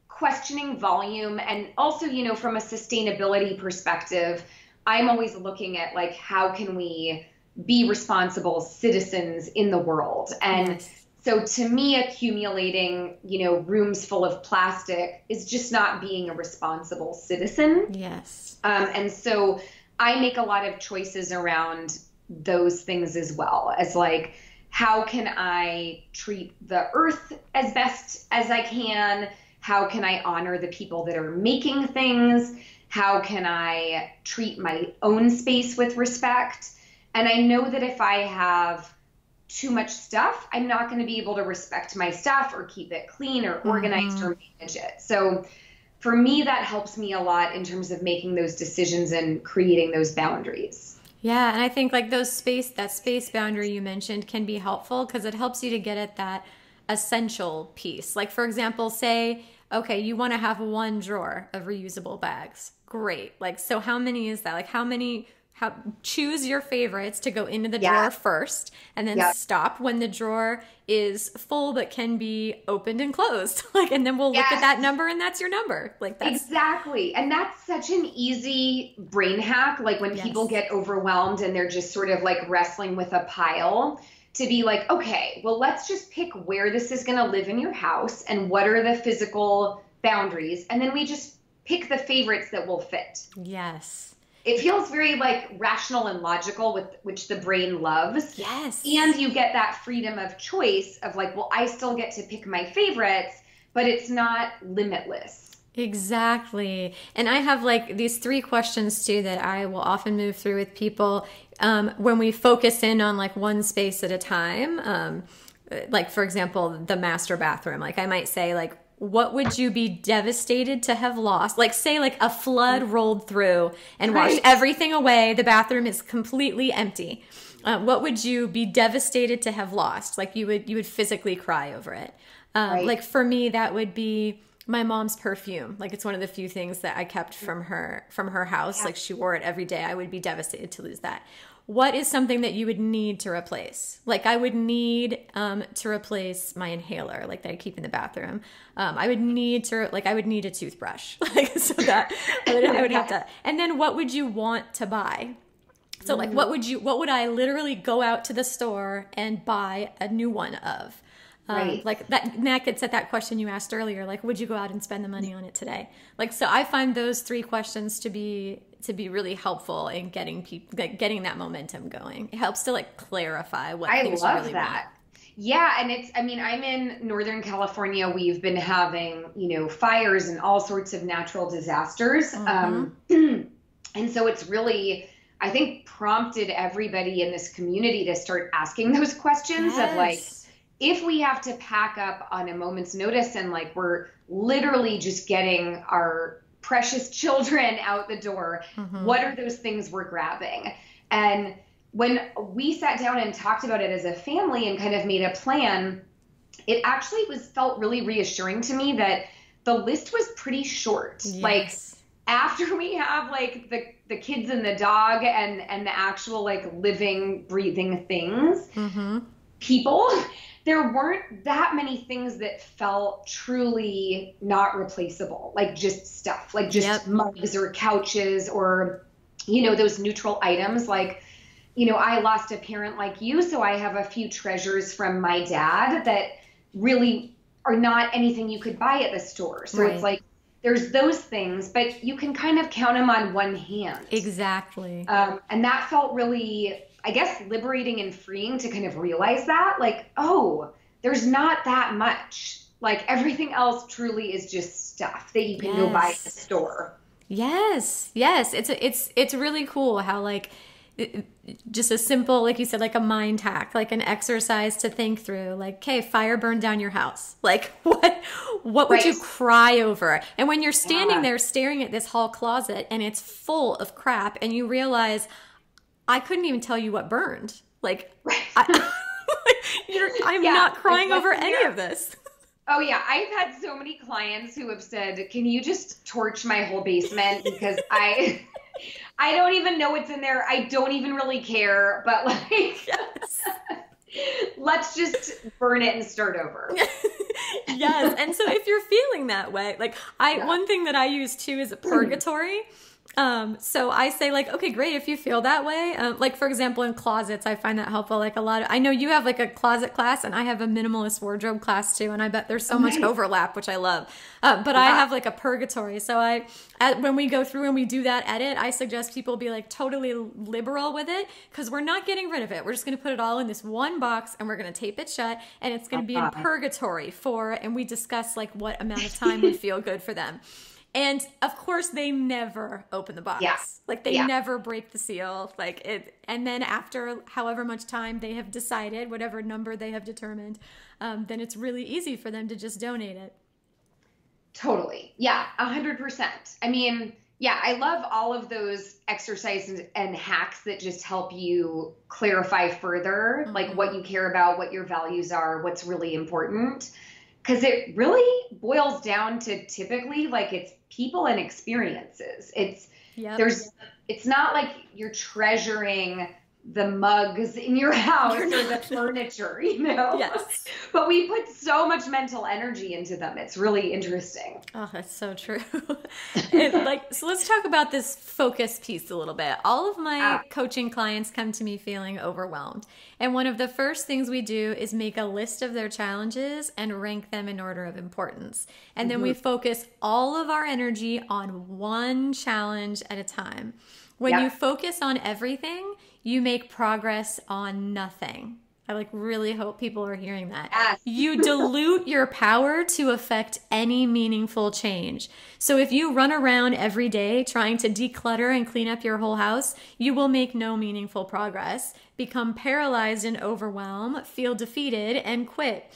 questioning volume, and also, you know, from a sustainability perspective, I'm always looking at like, how can we be responsible citizens in the world? And yes. so to me, accumulating, you know, rooms full of plastic is just not being a responsible citizen. Yes. Um, and so I make a lot of choices around those things as well, as like, how can I treat the earth as best as I can? How can I honor the people that are making things? How can I treat my own space with respect? And I know that if I have too much stuff, I'm not going to be able to respect my stuff or keep it clean or organized mm-hmm. or manage it. So for me, that helps me a lot in terms of making those decisions and creating those boundaries. Yeah. And I think like those space, that space boundary you mentioned can be helpful, because it helps you to get at that essential piece. Like, for example, say, okay, you want to have one drawer of reusable bags. Great. Like, so how many is that? Like, how many How, choose your favorites to go into the yeah. drawer first, and then yeah. stop when the drawer is full but can be opened and closed. Like, and then we'll yes. look at that number, and that's your number. Like, that's exactly. And that's such an easy brain hack. Like, when yes. people get overwhelmed and they're just sort of like wrestling with a pile, to be like, okay, well, let's just pick where this is going to live in your house and what are the physical boundaries. And then we just pick the favorites that will fit. Yes. It feels very like rational and logical, with which the brain loves. Yes. And you get that freedom of choice of like, well, I still get to pick my favorites, but it's not limitless. Exactly. And I have like these three questions too that I will often move through with people um, when we focus in on like one space at a time. Um, like, for example, the master bathroom. Like, I might say like, what would you be devastated to have lost? Like, say like a flood rolled through and right. washed everything away. The bathroom is completely empty. Uh, what would you be devastated to have lost? Like, you would, you would physically cry over it. Um, right. Like, for me, that would be my mom's perfume. Like, it's one of the few things that I kept from her, from her house. Yeah. Like, she wore it every day. I would be devastated to lose that. What is something that you would need to replace? Like, I would need um, to replace my inhaler, like, that I keep in the bathroom. Um, I would need to, like, I would need a toothbrush. Like, so that I would, I would have to. And then what would you want to buy? So, like, what would you, what would I literally go out to the store and buy a new one of? Um, right. Like that, and that gets at that question you asked earlier, like, would you go out and spend the money on it today? Like, so I find those three questions to be, to be really helpful in getting people, like, getting that momentum going. It helps to like clarify what I things love really that. Want. Yeah. And it's, I mean, I'm in Northern California. We've been having, you know, fires and all sorts of natural disasters. Mm-hmm. Um, and so it's really, I think, prompted everybody in this community to start asking those questions yes. of like, if we have to pack up on a moment's notice and like we're literally just getting our precious children out the door, mm-hmm. what are those things we're grabbing? And when we sat down and talked about it as a family and kind of made a plan, it actually was felt really reassuring to me that the list was pretty short. Yes. Like after we have like the the kids and the dog and and the actual like living, breathing things, mm-hmm. people, there weren't that many things that felt truly not replaceable, like just stuff, like just yep. mugs or couches or, you know, those neutral items. Like, you know, I lost a parent like you, so I have a few treasures from my dad that really are not anything you could buy at the store. So right. it's like there's those things, but you can kind of count them on one hand. Exactly. Um, and that felt really... I guess liberating and freeing to kind of realize that, like, oh, there's not that much. Like everything else truly is just stuff that you can yes. go buy at the store. Yes, yes. It's it's it's really cool how like it, just a simple, like you said, like a mind hack, like an exercise to think through, like, okay, fire burned down your house. Like what what would right. you cry over? And when you're standing yeah. there staring at this hall closet and it's full of crap and you realize, I couldn't even tell you what burned. Like, I, you're, I'm yeah, not crying over any here. Of this. Oh yeah, I've had so many clients who have said, "Can you just torch my whole basement because I, I don't even know what's in there. I don't even really care, but like, yes. let's just burn it and start over." Yes, and so if you're feeling that way, like I, yeah. one thing that I use too is a purgatory. Um, so I say like, okay, great. If you feel that way, um, like for example, in closets, I find that helpful. Like a lot of, I know you have like a closet class and I have a minimalist wardrobe class too. And I bet there's so okay. much overlap, which I love. Uh, but yeah. I have like a purgatory. So I, at, when we go through and we do that edit, I suggest people be like totally liberal with it. Cause we're not getting rid of it. We're just going to put it all in this one box and we're going to tape it shut and it's going to be in purgatory for, and we discuss like what amount of time would feel good for them. And of course they never open the box. Yeah. Like they yeah. never break the seal. Like it, and then after however much time they have decided, whatever number they have determined, um, then it's really easy for them to just donate it. Totally. Yeah. A hundred percent. I mean, yeah, I love all of those exercises and hacks that just help you clarify further, mm-hmm. like what you care about, what your values are, what's really important. Because it really boils down to typically like it's people and experiences. It's yep. there's it's not like you're treasuring the mugs in your house or the furniture, you know? Yes. But we put so much mental energy into them. It's really interesting. Oh, that's so true. like, so let's talk about this focus piece a little bit. All of my ah. coaching clients come to me feeling overwhelmed. And one of the first things we do is make a list of their challenges and rank them in order of importance. And then mm-hmm. we focus all of our energy on one challenge at a time. When yeah. you focus on everything, you make progress on nothing. I like really hope people are hearing that. Yes. You dilute your power to affect any meaningful change. So if you run around every day trying to declutter and clean up your whole house, you will make no meaningful progress, become paralyzed and overwhelmed, feel defeated, and quit.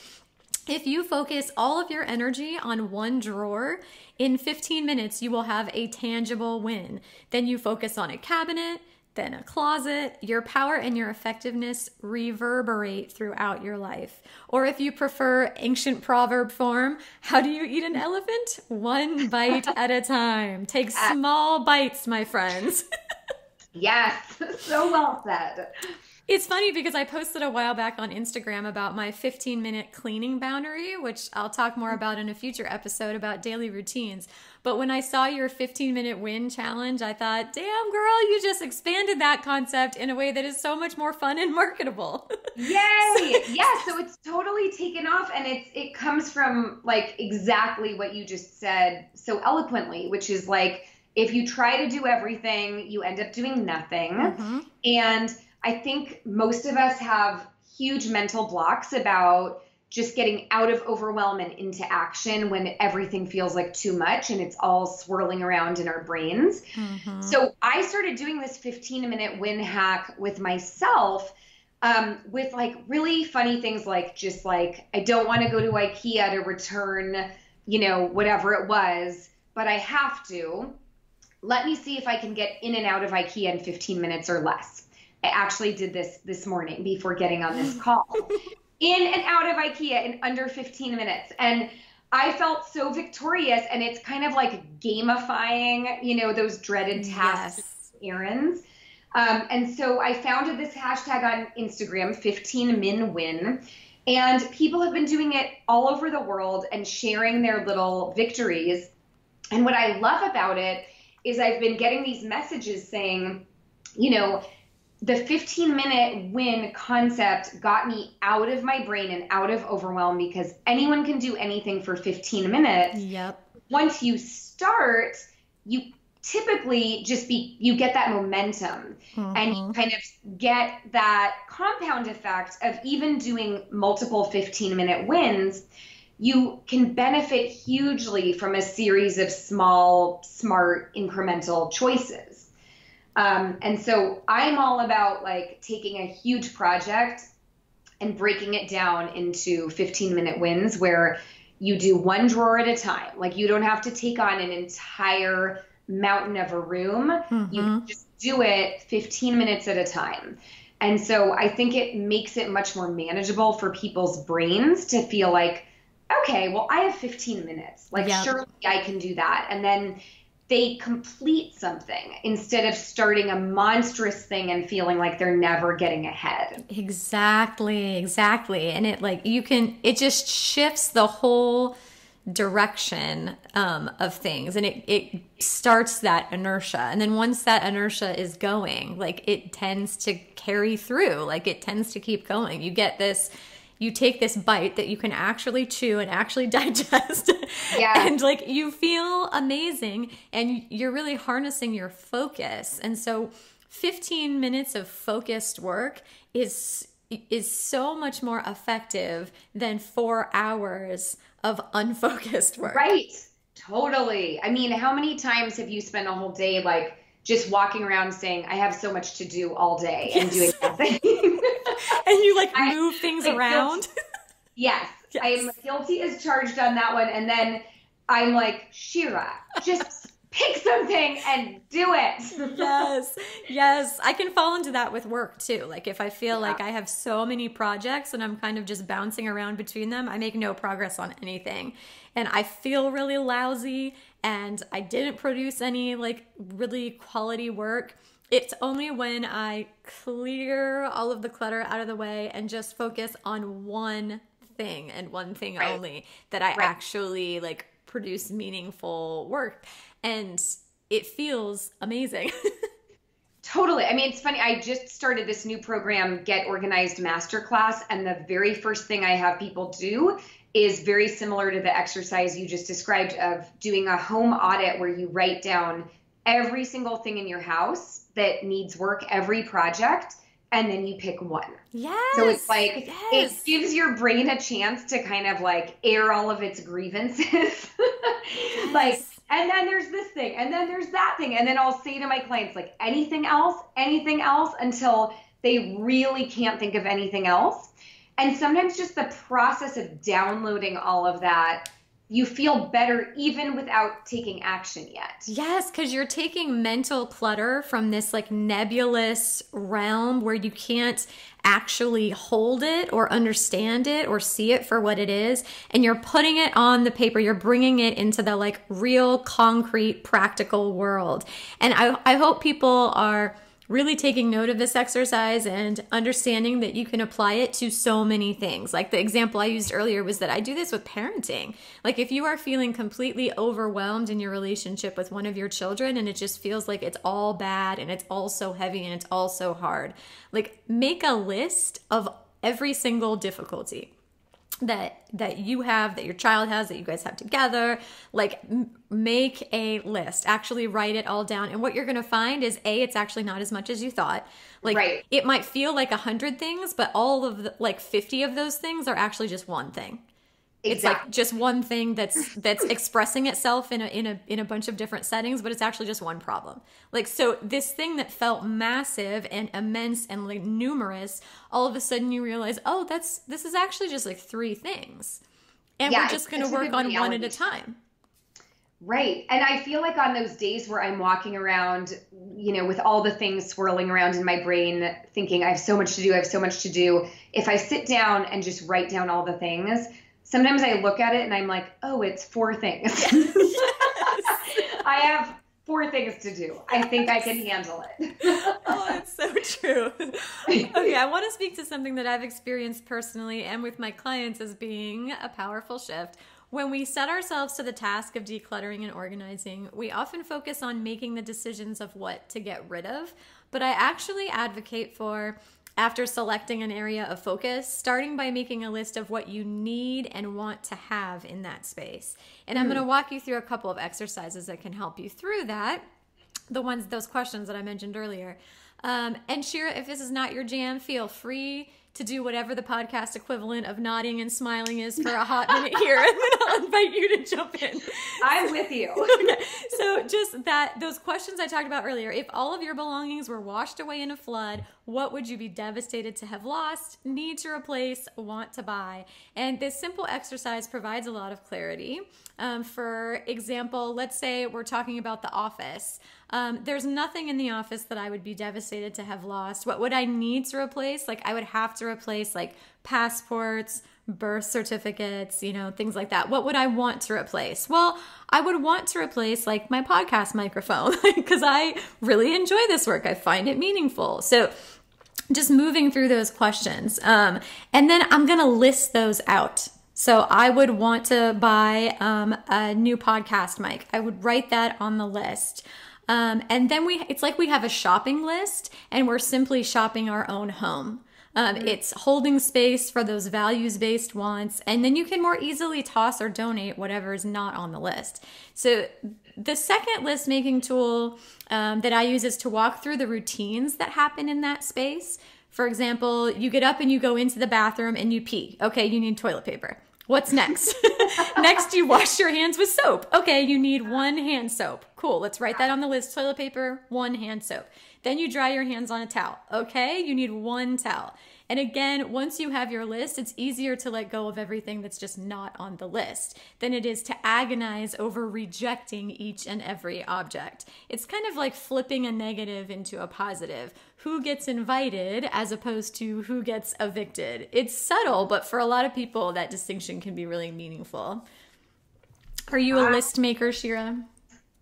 If you focus all of your energy on one drawer, in fifteen minutes, you will have a tangible win. Then you focus on a cabinet, then a closet. Your power and your effectiveness reverberate throughout your life. Or if you prefer ancient proverb form, how do you eat an elephant? One bite at a time. Take small bites, my friends. Yes, so well said. It's funny because I posted a while back on Instagram about my fifteen minute cleaning boundary, which I'll talk more about in a future episode about daily routines. But when I saw your fifteen minute win challenge, I thought, damn girl, you just expanded that concept in a way that is so much more fun and marketable. Yay! Yeah, so it's totally taken off, and it's, it comes from like exactly what you just said so eloquently, which is like, if you try to do everything, you end up doing nothing. Mm-hmm. And I think most of us have huge mental blocks about just getting out of overwhelm and into action when everything feels like too much and it's all swirling around in our brains. Mm-hmm. So I started doing this fifteen minute win hack with myself, um, with like really funny things, like just like, I don't want to go to IKEA to return, you know, whatever it was, but I have to. Let me see if I can get in and out of IKEA in fifteen minutes or less. I actually did this this morning before getting on this call. In and out of IKEA in under fifteen minutes. And I felt so victorious. And it's kind of like gamifying, you know, those dreaded tasks, yes. errands. Um, and so I founded this hashtag on Instagram, fifteen min win. And people have been doing it all over the world and sharing their little victories. And what I love about it is I've been getting these messages saying, you know, the fifteen minute win concept got me out of my brain and out of overwhelm, because anyone can do anything for fifteen minutes. Yep. Once you start, you typically just be, you get that momentum, mm-hmm. and you kind of get that compound effect of even doing multiple fifteen minute wins. You can benefit hugely from a series of small, smart, incremental choices. Um, and so I'm all about like taking a huge project and breaking it down into fifteen minute wins where you do one drawer at a time. Like, you don't have to take on an entire mountain of a room. Mm-hmm. You just do it fifteen minutes at a time. And so I think it makes it much more manageable for people's brains to feel like, okay, well, I have fifteen minutes. Like, yep. surely I can do that. And then they complete something instead of starting a monstrous thing and feeling like they're never getting ahead. Exactly, exactly. And it like, you can, it just shifts the whole direction um, of things, and it, it starts that inertia. And then once that inertia is going, like, it tends to carry through, like it tends to keep going. You get this, you take this bite that you can actually chew and actually digest, yeah. and like, you feel amazing, and you're really harnessing your focus. And so fifteen minutes of focused work is, is so much more effective than four hours of unfocused work. Right. Totally. I mean, how many times have you spent a whole day, like, just walking around saying, I have so much to do all day, yes. and doing nothing. And you like move I, things I'm around. Guilty. Yes. yes. I am guilty as charged on that one. And then I'm like, Shira, just pick something and do it. Yes. Yes. I can fall into that with work too. Like, if I feel yeah. like I have so many projects and I'm kind of just bouncing around between them, I make no progress on anything. And I feel really lousy, and I didn't produce any like really quality work. It's only when I clear all of the clutter out of the way and just focus on one thing and one thing right. only that I right. actually like produce meaningful work, and it feels amazing. Totally. I mean, it's funny. I just started this new program, Get Organized Masterclass, and the very first thing I have people do is very similar to the exercise you just described of doing a home audit, where you write down every single thing in your house that needs work, every project, and then you pick one. Yes. So it's like, yes. it gives your brain a chance to kind of like air all of its grievances. Yes. Like, and then there's this thing, and then there's that thing. And then I'll say to my clients, like, anything else, anything else, until they really can't think of anything else. And sometimes just the process of downloading all of that, you feel better even without taking action yet. Yes, because you're taking mental clutter from this like nebulous realm where you can't actually hold it or understand it or see it for what it is. And you're putting it on the paper. You're bringing it into the like real, concrete, practical world. And I, I hope people are really taking note of this exercise and understanding that you can apply it to so many things. Like the example I used earlier was that I do this with parenting. Like if you are feeling completely overwhelmed in your relationship with one of your children and it just feels like it's all bad and it's all so heavy and it's all so hard, like make a list of every single difficulty that that you have, that your child has, that you guys have together. Like m make a list, actually write it all down. And what you're going to find is A, it's actually not as much as you thought. Like right. It might feel like a hundred things, but all of the, like fifty of those things are actually just one thing. Exactly. It's like just one thing that's, that's expressing itself in a, in a, in a bunch of different settings, but it's actually just one problem. Like, so this thing that felt massive and immense and like numerous, all of a sudden you realize, oh, that's, this is actually just like three things. And yeah, we're just going to work on reality. One at a time. Right. And I feel like on those days where I'm walking around, you know, with all the things swirling around in my brain, thinking I have so much to do, I have so much to do. If I sit down and just write down all the things, sometimes I look at it and I'm like, oh, it's four things. Yes. I have four things to do. I think I can handle it. Oh, it's so true. Okay, I want to speak to something that I've experienced personally and with my clients as being a powerful shift. When we set ourselves to the task of decluttering and organizing, we often focus on making the decisions of what to get rid of, but I actually advocate for, after selecting an area of focus, starting by making a list of what you need and want to have in that space. And I'm going to walk you through a couple of exercises that can help you through that, the ones, those questions that I mentioned earlier. Um, and Shira, if this is not your jam, feel free to do whatever the podcast equivalent of nodding and smiling is for a hot minute here, and then I'll invite you to jump in. I'm with you. Okay. So just that, those questions I talked about earlier, if all of your belongings were washed away in a flood, what would you be devastated to have lost, need to replace, want to buy? And this simple exercise provides a lot of clarity. Um, for example, let's say we're talking about the office. Um, there's nothing in the office that I would be devastated to have lost. What would I need to replace? Like I would have to replace like passports, birth certificates, you know, things like that. What would I want to replace? Well, I would want to replace like my podcast microphone because I really enjoy this work. I find it meaningful. So just moving through those questions. Um, and then I'm going to list those out. So I would want to buy um, a new podcast mic. I would write that on the list. Um, and then we, it's like we have a shopping list and we're simply shopping our own home. Um, it's holding space for those values-based wants. And then you can more easily toss or donate whatever is not on the list. So the second list making tool um, that I use is to walk through the routines that happen in that space. For example, you get up and you go into the bathroom and you pee. Okay, you need toilet paper. What's next? Next, you wash your hands with soap. Okay, you need one hand soap. Cool, let's write that on the list. Toilet paper, one hand soap. Then you dry your hands on a towel. Okay, you need one towel. And again, once you have your list, it's easier to let go of everything that's just not on the list than it is to agonize over rejecting each and every object. It's kind of like flipping a negative into a positive. Who gets invited as opposed to who gets evicted? It's subtle, but for a lot of people, that distinction can be really meaningful. Are you a list maker, Shira?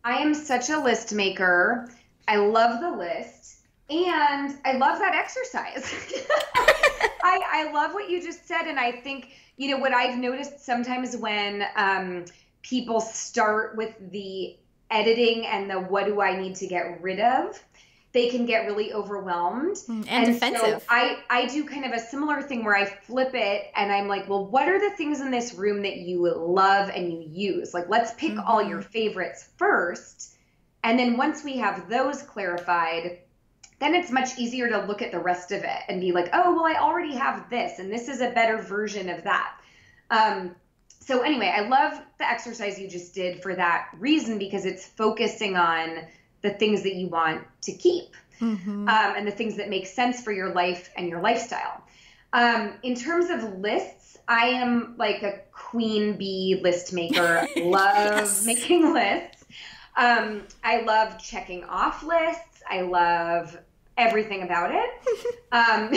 I am such a list maker. I love the list, and I love that exercise. I, I love what you just said, and I think, you know, what I've noticed sometimes when um, people start with the editing and the what do I need to get rid of, they can get really overwhelmed. And, and defensive. So I, I do kind of a similar thing where I flip it, and I'm like, well, what are the things in this room that you love and you use? Like, let's pick mm-hmm. all your favorites first. And then once we have those clarified, then it's much easier to look at the rest of it and be like, oh, well, I already have this, and this is a better version of that. Um, so anyway, I love the exercise you just did for that reason, because it's focusing on the things that you want to keep mm-hmm. um, and the things that make sense for your life and your lifestyle. Um, in terms of lists, I am like a queen bee list maker. Love yes. making lists. Um, I love checking off lists. I love everything about it. Um,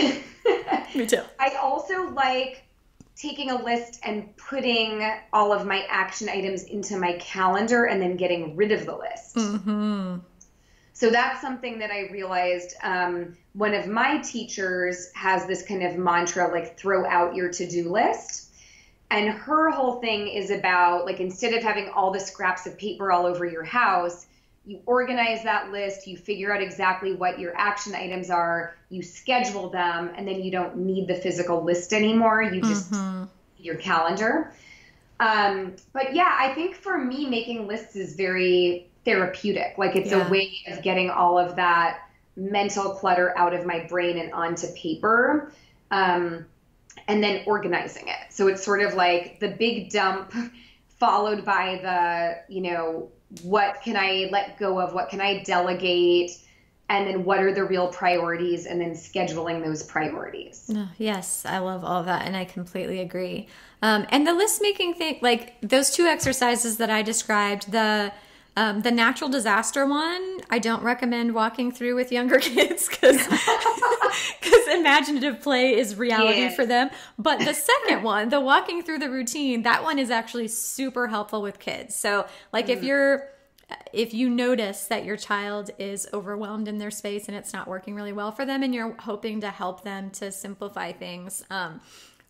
Me too. I also like taking a list and putting all of my action items into my calendar and then getting rid of the list. Mm-hmm. So that's something that I realized. Um, one of my teachers has this kind of mantra, like, throw out your to-do list. And her whole thing is about, like, instead of having all the scraps of paper all over your house, you organize that list, you figure out exactly what your action items are, you schedule them, and then you don't need the physical list anymore. You just mm-hmm. your calendar. Um, but yeah, I think for me, making lists is very therapeutic. Like, it's yeah. a way of getting all of that mental clutter out of my brain and onto paper. Um, and then organizing it. So it's sort of like the big dump followed by the, you know, what can I let go of? What can I delegate? And then what are the real priorities? And then scheduling those priorities. Oh, yes, I love all that. And I completely agree. Um, and the list making thing, like those two exercises that I described, the Um, the natural disaster one, I don't recommend walking through with younger kids because imaginative play is reality yes. for them. But the second one, the walking through the routine, that one is actually super helpful with kids. So like mm. if you're, if you notice that your child is overwhelmed in their space and it's not working really well for them and you're hoping to help them to simplify things, um,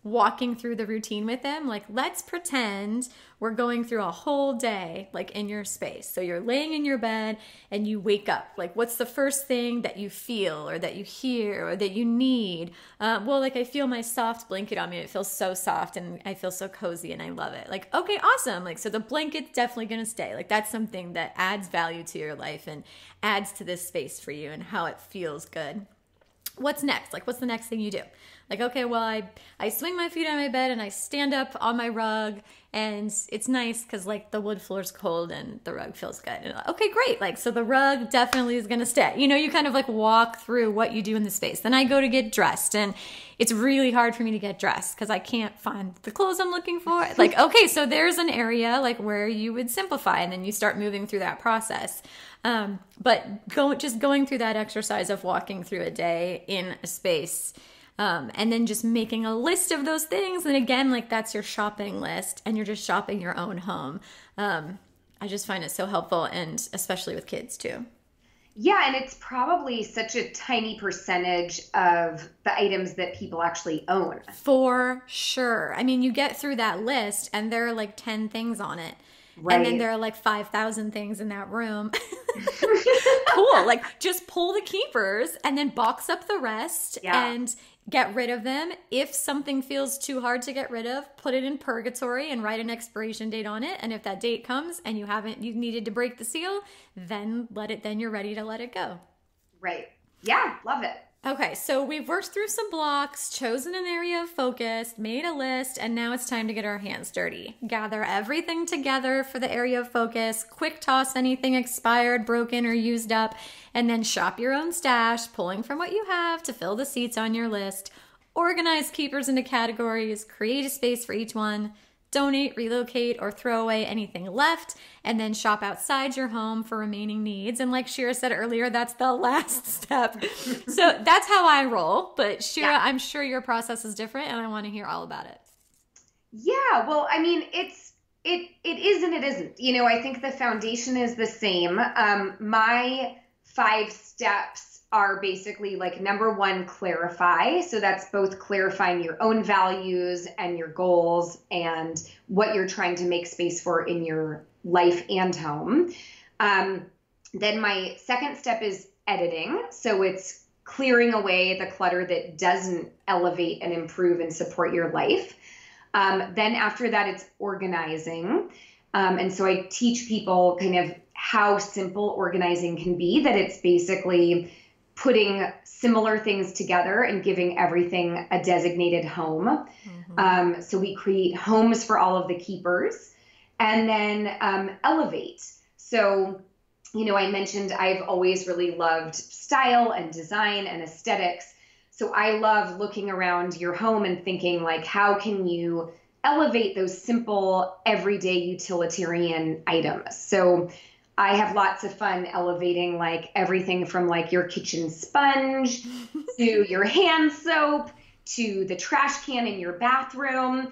walking through the routine with them, like let's pretend we're going through a whole day like in your space. So you're laying in your bed and you wake up, like what's the first thing that you feel or that you hear or that you need? Uh, well, like I feel my soft blanket on me, it feels so soft and I feel so cozy and I love it. Like, okay, awesome. Like, so the blanket's definitely gonna stay. Like that's something that adds value to your life and adds to this space for you and how it feels good. What's next? Like, what's the next thing you do? Like, okay, well, I, I swing my feet on my bed and I stand up on my rug and it's nice because like the wood floor's cold and the rug feels good. And, okay, great. Like, so the rug definitely is going to stay. You know, you kind of like walk through what you do in the space. Then I go to get dressed and it's really hard for me to get dressed because I can't find the clothes I'm looking for. Like, okay, so there's an area like where you would simplify and then you start moving through that process. Um, but go, just going through that exercise of walking through a day in a space, um, and then just making a list of those things. And again, like that's your shopping list and you're just shopping your own home. Um, I just find it so helpful and especially with kids too. Yeah. And it's probably such a tiny percentage of the items that people actually own. For sure. I mean, you get through that list and there are like ten things on it. Right. And then there are like five thousand things in that room. Cool. Like just pull the keepers and then box up the rest yeah. and get rid of them. If something feels too hard to get rid of, put it in purgatory and write an expiration date on it. And if that date comes and you haven't, you needed to break the seal, then let it, then you're ready to let it go. Right. Yeah. Love it. Okay, so we've worked through some blocks, chosen an area of focus, made a list, and now it's time to get our hands dirty. Gather everything together for the area of focus, quick toss anything expired, broken, or used up, and then shop your own stash, pulling from what you have to fill the seats on your list. Organize keepers into categories, create a space for each one, donate, relocate, or throw away anything left, and then shop outside your home for remaining needs. And like Shira said earlier, that's the last step. So that's how I roll. But Shira, yeah. I'm sure your process is different and I want to hear all about it. Yeah, well, I mean, it's, it, it is and it isn't. You know, I think the foundation is the same. Um, my five steps are basically like, number one, clarify. So that's both clarifying your own values and your goals and what you're trying to make space for in your life and home. Um, then my second step is editing. So it's clearing away the clutter that doesn't elevate and improve and support your life. Um, then after that, it's organizing. Um, and so I teach people kind of how simple organizing can be, that it's basically putting similar things together and giving everything a designated home. Mm-hmm. Um, so we create homes for all of the keepers. And then um, elevate. So, you know, I mentioned I've always really loved style and design and aesthetics. So I love looking around your home and thinking like, how can you elevate those simple everyday utilitarian items? So I have lots of fun elevating like everything from like your kitchen sponge to your hand soap to the trash can in your bathroom.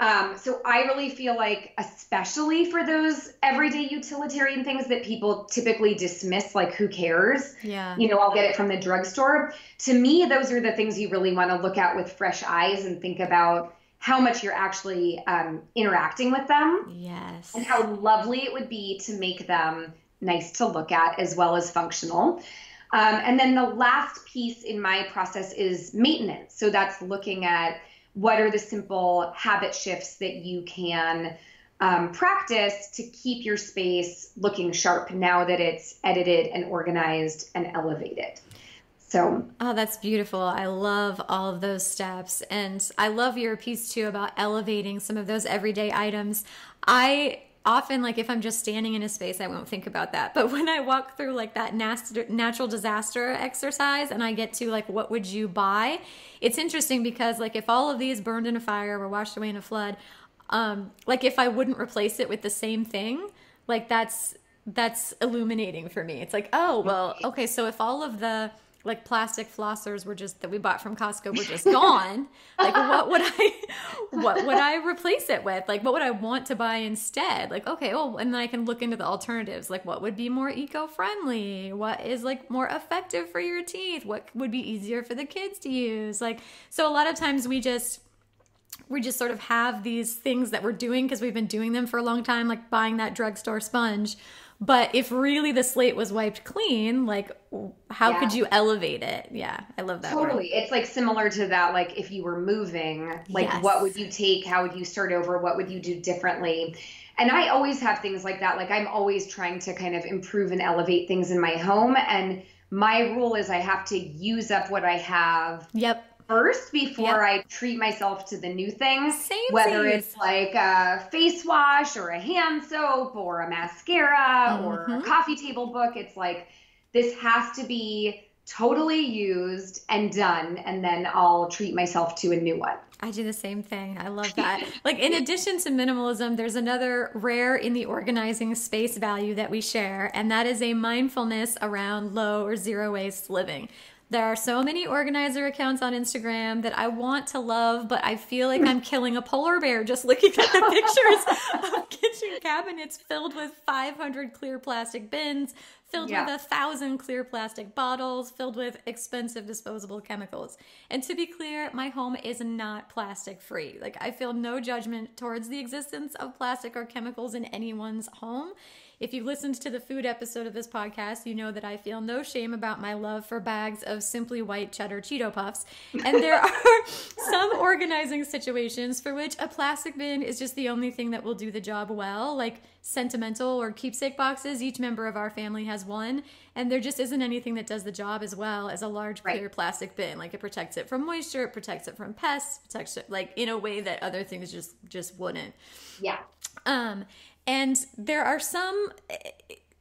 Um, so I really feel like, especially for those everyday utilitarian things that people typically dismiss, like who cares? Yeah. You know, I'll get it from the drugstore. To me, those are the things you really want to look at with fresh eyes and think about how much you're actually um, interacting with them. Yes. And how lovely it would be to make them nice to look at as well as functional. Um, and then the last piece in my process is maintenance. So that's looking at what are the simple habit shifts that you can um, practice to keep your space looking sharp now that it's edited and organized and elevated. So, oh, that's beautiful. I love all of those steps. And I love your piece too about elevating some of those everyday items. I often, like, if I'm just standing in a space, I won't think about that. But when I walk through like that nasty, natural disaster exercise and I get to like, what would you buy? It's interesting because like if all of these burned in a fire or washed away in a flood, um, like if I wouldn't replace it with the same thing, like that's, that's illuminating for me. It's like, oh, well, okay. So if all of the like plastic flossers were just that we bought from Costco were just gone. Like what would I, what would I replace it with? Like what would I want to buy instead? Like, okay, well, and then I can look into the alternatives. Like what would be more eco-friendly? What is like more effective for your teeth? What would be easier for the kids to use? Like, so a lot of times we just, we just sort of have these things that we're doing because we've been doing them for a long time, like buying that drugstore sponge. But if really the slate was wiped clean, like how yeah. could you elevate it? Yeah, I love that. Totally. Word. It's like similar to that, like if you were moving, like yes. what would you take? How would you start over? What would you do differently? And I always have things like that. Like I'm always trying to kind of improve and elevate things in my home. And my rule is I have to use up what I have. Yep. First before yep. I treat myself to the new thing, Same whether things. It's like a face wash or a hand soap or a mascara mm-hmm. or a coffee table book. It's like, this has to be totally used and done. And then I'll treat myself to a new one. I do the same thing. I love that. Like in addition to minimalism, there's another rare in the organizing space value that we share. And that is a mindfulness around low or zero waste living. There are so many organizer accounts on Instagram that I want to love, but I feel like I'm killing a polar bear just looking at the pictures of kitchen cabinets filled with five hundred clear plastic bins, filled yeah. with a thousand clear plastic bottles, filled with expensive disposable chemicals. And to be clear, my home is not plastic free. Like I feel no judgment towards the existence of plastic or chemicals in anyone's home. If you've listened to the food episode of this podcast, you know that I feel no shame about my love for bags of Simply White cheddar Cheeto Puffs. And there are some organizing situations for which a plastic bin is just the only thing that will do the job well, like sentimental or keepsake boxes. Each member of our family has one. And there just isn't anything that does the job as well as a large clear right. plastic bin. Like it protects it from moisture, it protects it from pests, protects it like in a way that other things just, just wouldn't. Yeah. Um. And there are some,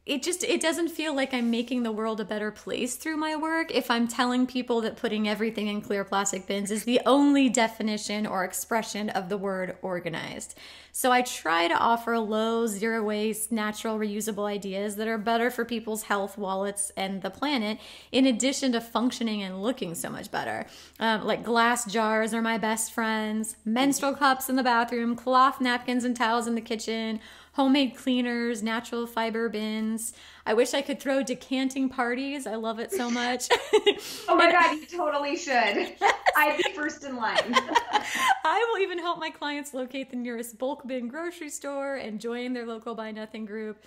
it just, it doesn't feel like I'm making the world a better place through my work if I'm telling people that putting everything in clear plastic bins is the only definition or expression of the word organized. So I try to offer low, zero waste, natural, reusable ideas that are better for people's health, wallets, and the planet, in addition to functioning and looking so much better. Um, like glass jars are my best friends, menstrual cups in the bathroom, cloth napkins and towels in the kitchen, homemade cleaners, natural fiber bins. I wish I could throw decanting parties. I love it so much. Oh my God, you totally should. Yes. I'd be first in line. I will even help my clients locate the nearest bulk bin grocery store and join their local Buy Nothing group.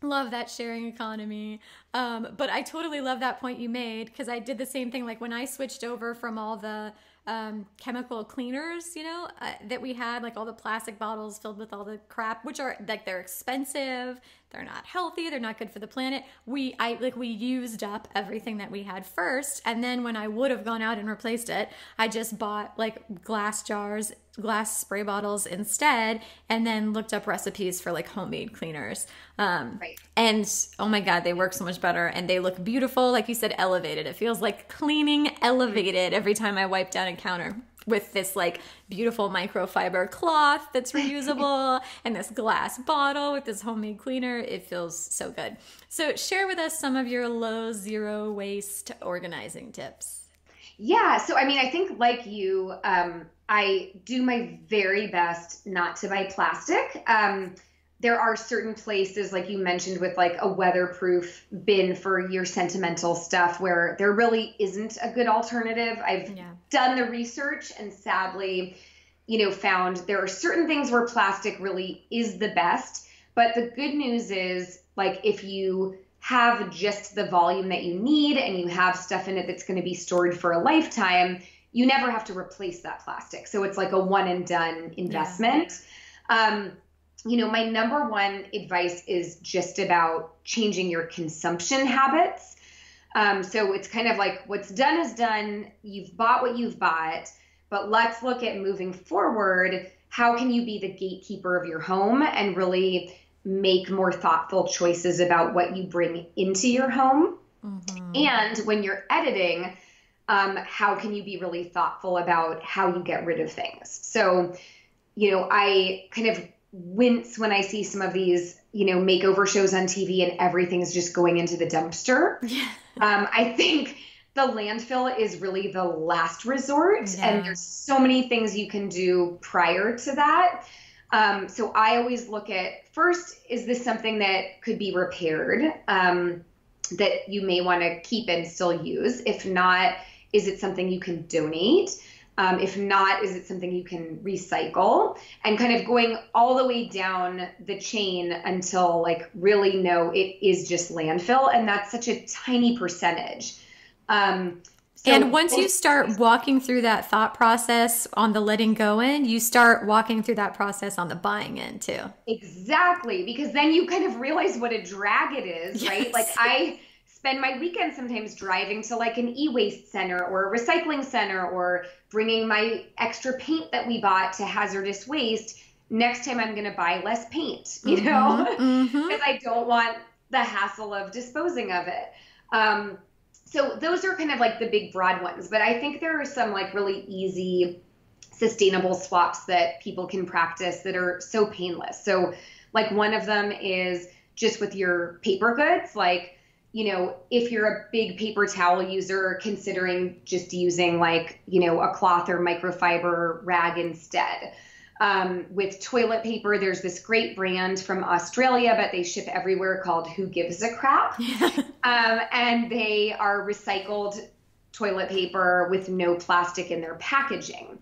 Love that sharing economy. Um, but I totally love that point you made because I did the same thing. Like when I switched over from all the Um, chemical cleaners, you know, uh, that we had, like all the plastic bottles filled with all the crap, which are like, they're expensive, they're not healthy, they're not good for the planet. We, I like we used up everything that we had first. And then when I would have gone out and replaced it, I just bought like glass jars, glass spray bottles instead, and then looked up recipes for like homemade cleaners. Um, right. And oh my God, they work so much better and they look beautiful. Like you said, elevated. It feels like cleaning elevated every time I wipe down a counter with this like beautiful microfiber cloth that's reusable and this glass bottle with this homemade cleaner. It feels so good. So share with us some of your low, zero waste organizing tips. Yeah. So, I mean, I think like you, um, I do my very best not to buy plastic. Um, there are certain places, like you mentioned, with like a weatherproof bin for your sentimental stuff where there really isn't a good alternative. I've yeah. done the research and sadly, you know, found there are certain things where plastic really is the best. But the good news is, like, if you have just the volume that you need and you have stuff in it that's going to be stored for a lifetime, you never have to replace that plastic. So it's like a one and done investment. Yeah. Um, you know, my number one advice is just about changing your consumption habits. Um, so it's kind of like what's done is done. You've bought what you've bought. But let's look at moving forward. How can you be the gatekeeper of your home and really make more thoughtful choices about what you bring into your home? Mm-hmm. And when you're editing, um, how can you be really thoughtful about how you get rid of things? So, you know, I kind of wince when I see some of these, you know, makeover shows on T V and everything's just going into the dumpster. Yeah. Um, I think the landfill is really the last resort, yeah. and there's so many things you can do prior to that. Um, so I always look at first, is this something that could be repaired, um, that you may want to keep and still use? If not, is it something you can donate? Um, if not, is it something you can recycle? And kind of going all the way down the chain until like really no, it is just landfill. And that's such a tiny percentage. Um, so and once you start walking through that thought process on the letting go end, you start walking through that process on the buying end too. Exactly. Because then you kind of realize what a drag it is, yes. right? Like I spend my weekend sometimes driving to like an e-waste center or a recycling center or bringing my extra paint that we bought to hazardous waste. Next time I'm going to buy less paint, you mm-hmm, know, mm-hmm. because I don't want the hassle of disposing of it. Um, So those are kind of like the big broad ones, but I think there are some like really easy sustainable swaps that people can practice that are so painless. So like one of them is just with your paper goods, like, you know, if you're a big paper towel user, considering just using like, you know, a cloth or microfiber rag instead. Um, with toilet paper, there's this great brand from Australia, but they ship everywhere called Who Gives a Crap. Yeah. Um, and they are recycled toilet paper with no plastic in their packaging.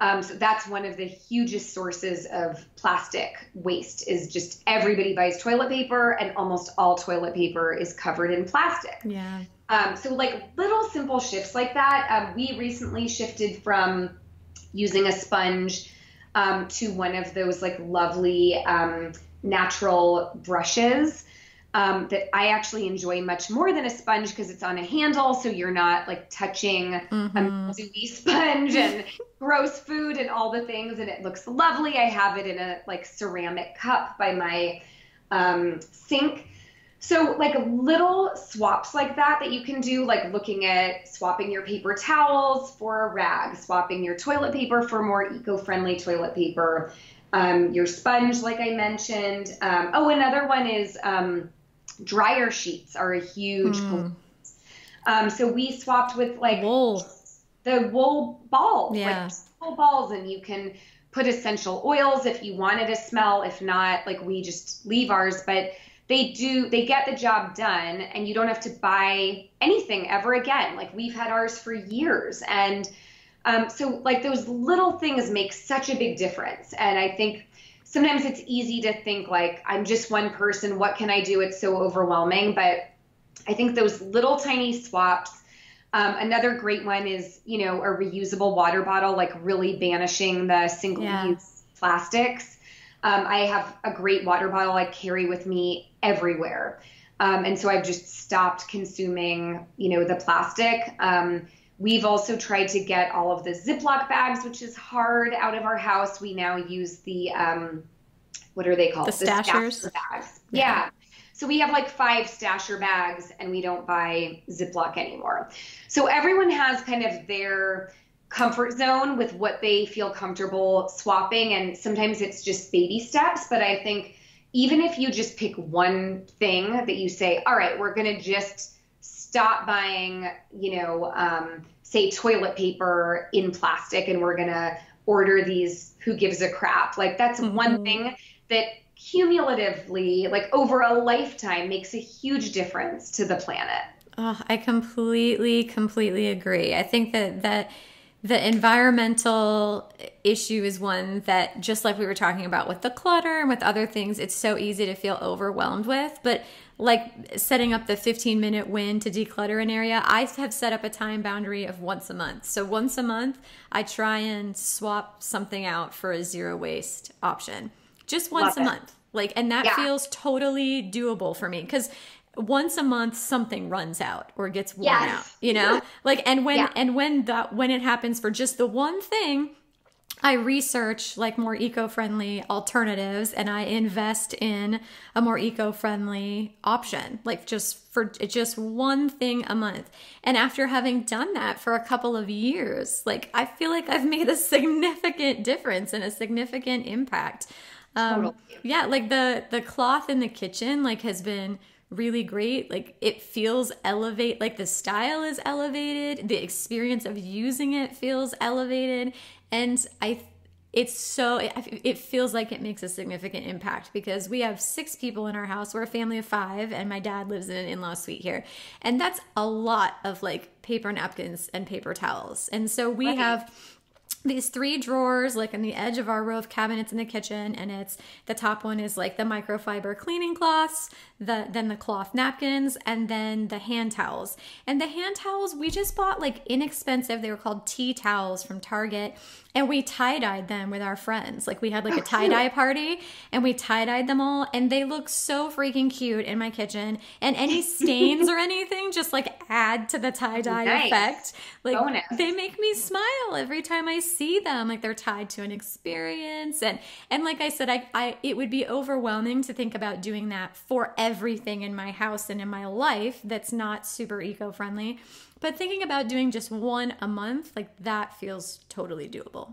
Um, so that's one of the hugest sources of plastic waste is just everybody buys toilet paper and almost all toilet paper is covered in plastic. Yeah. Um, so like little simple shifts like that. Um, we recently shifted from using a sponge Um, to one of those like lovely um, natural brushes um, that I actually enjoy much more than a sponge because it's on a handle. So you're not like touching mm-hmm. a mildewy sponge and gross food and all the things. And it looks lovely. I have it in a like ceramic cup by my um, sink. So like little swaps like that that you can do, like looking at swapping your paper towels for a rag, swapping your toilet paper for more eco-friendly toilet paper, um, your sponge, like I mentioned. Um, oh, another one is um, dryer sheets are a huge mm. um, so we swapped with like wool. the wool balls, yeah. like wool balls, and you can put essential oils if you wanted a smell. If not, like we just leave ours, but They do, they get the job done and you don't have to buy anything ever again. Like we've had ours for years. And um, so like those little things make such a big difference. And I think sometimes it's easy to think like, I'm just one person, what can I do? It's so overwhelming. But I think those little tiny swaps, um, another great one is, you know, a reusable water bottle, like really banishing the single use yeah. plastics. Um, I have a great water bottle I carry with me everywhere. Um, and so I've just stopped consuming, you know, the plastic. Um, we've also tried to get all of the Ziploc bags, which is hard, out of our house. We now use the, um, what are they called? The Stashers. The Stasher bags. Yeah. yeah. So we have like five Stasher bags and we don't buy Ziploc anymore. So everyone has kind of their comfort zone with what they feel comfortable swapping. And sometimes it's just baby steps. But I think even if you just pick one thing that you say, all right, we're going to just stop buying, you know, um, say toilet paper in plastic, and we're going to order these Who Gives a Crap. Like, that's mm-hmm. one thing that cumulatively, like over a lifetime, makes a huge difference to the planet. Oh, I completely, completely agree. I think that, that the environmental issue is one that, just like we were talking about with the clutter and with other things, it's so easy to feel overwhelmed with. But like setting up the fifteen minute win to declutter an area, I have set up a time boundary of once a month. So once a month, I try and swap something out for a zero waste option. Just once Love a it. month. Like, and that yeah. feels totally doable for me, because once a month something runs out or gets worn yes. out, you know, yeah. like, and when, yeah. and when that, when it happens for just the one thing, I research like more eco-friendly alternatives, and I invest in a more eco-friendly option, like just for just one thing a month. And after having done that for a couple of years, like, I feel like I've made a significant difference and a significant impact. Um, totally. Yeah. Like the, the cloth in the kitchen, like, has been really great. Like, it feels elevate, like the style is elevated, the experience of using it feels elevated. And I, it's so, it, it feels like it makes a significant impact, because we have six people in our house. We're a family of five, and my dad lives in an in-law suite here. And that's a lot of like paper napkins and paper towels. And so we right. have these three drawers like on the edge of our row of cabinets in the kitchen, and it's the top one is like the microfiber cleaning cloths, the then the cloth napkins, and then the hand towels. And the hand towels we just bought like inexpensive, they were called tea towels from Target, and we tie-dyed them with our friends. Like, we had like a tie-dye party, and we tie-dyed them all, and they look so freaking cute in my kitchen. And any stains or anything just like add to the tie-dye nice. effect. Like Bonus. They make me smile every time I see see them, like they're tied to an experience. And and like I said, I, I it would be overwhelming to think about doing that for everything in my house and in my life that's not super eco-friendly. But thinking about doing just one a month, like that feels totally doable.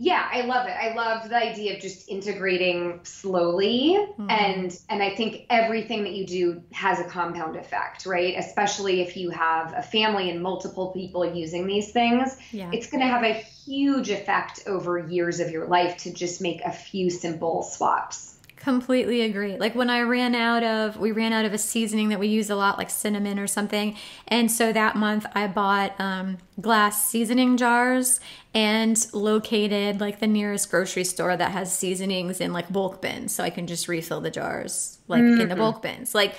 Yeah, I love it. I love the idea of just integrating slowly. Mm-hmm. And and I think everything that you do has a compound effect, right? Especially if you have a family and multiple people using these things, yeah. it's going to have a huge effect over years of your life to just make a few simple swaps. Completely agree. Like when I ran out of, we ran out of a seasoning that we use a lot, like cinnamon or something. And so that month I bought um, glass seasoning jars and located like the nearest grocery store that has seasonings in like bulk bins. So I can just refill the jars like mm-hmm. in the bulk bins. Like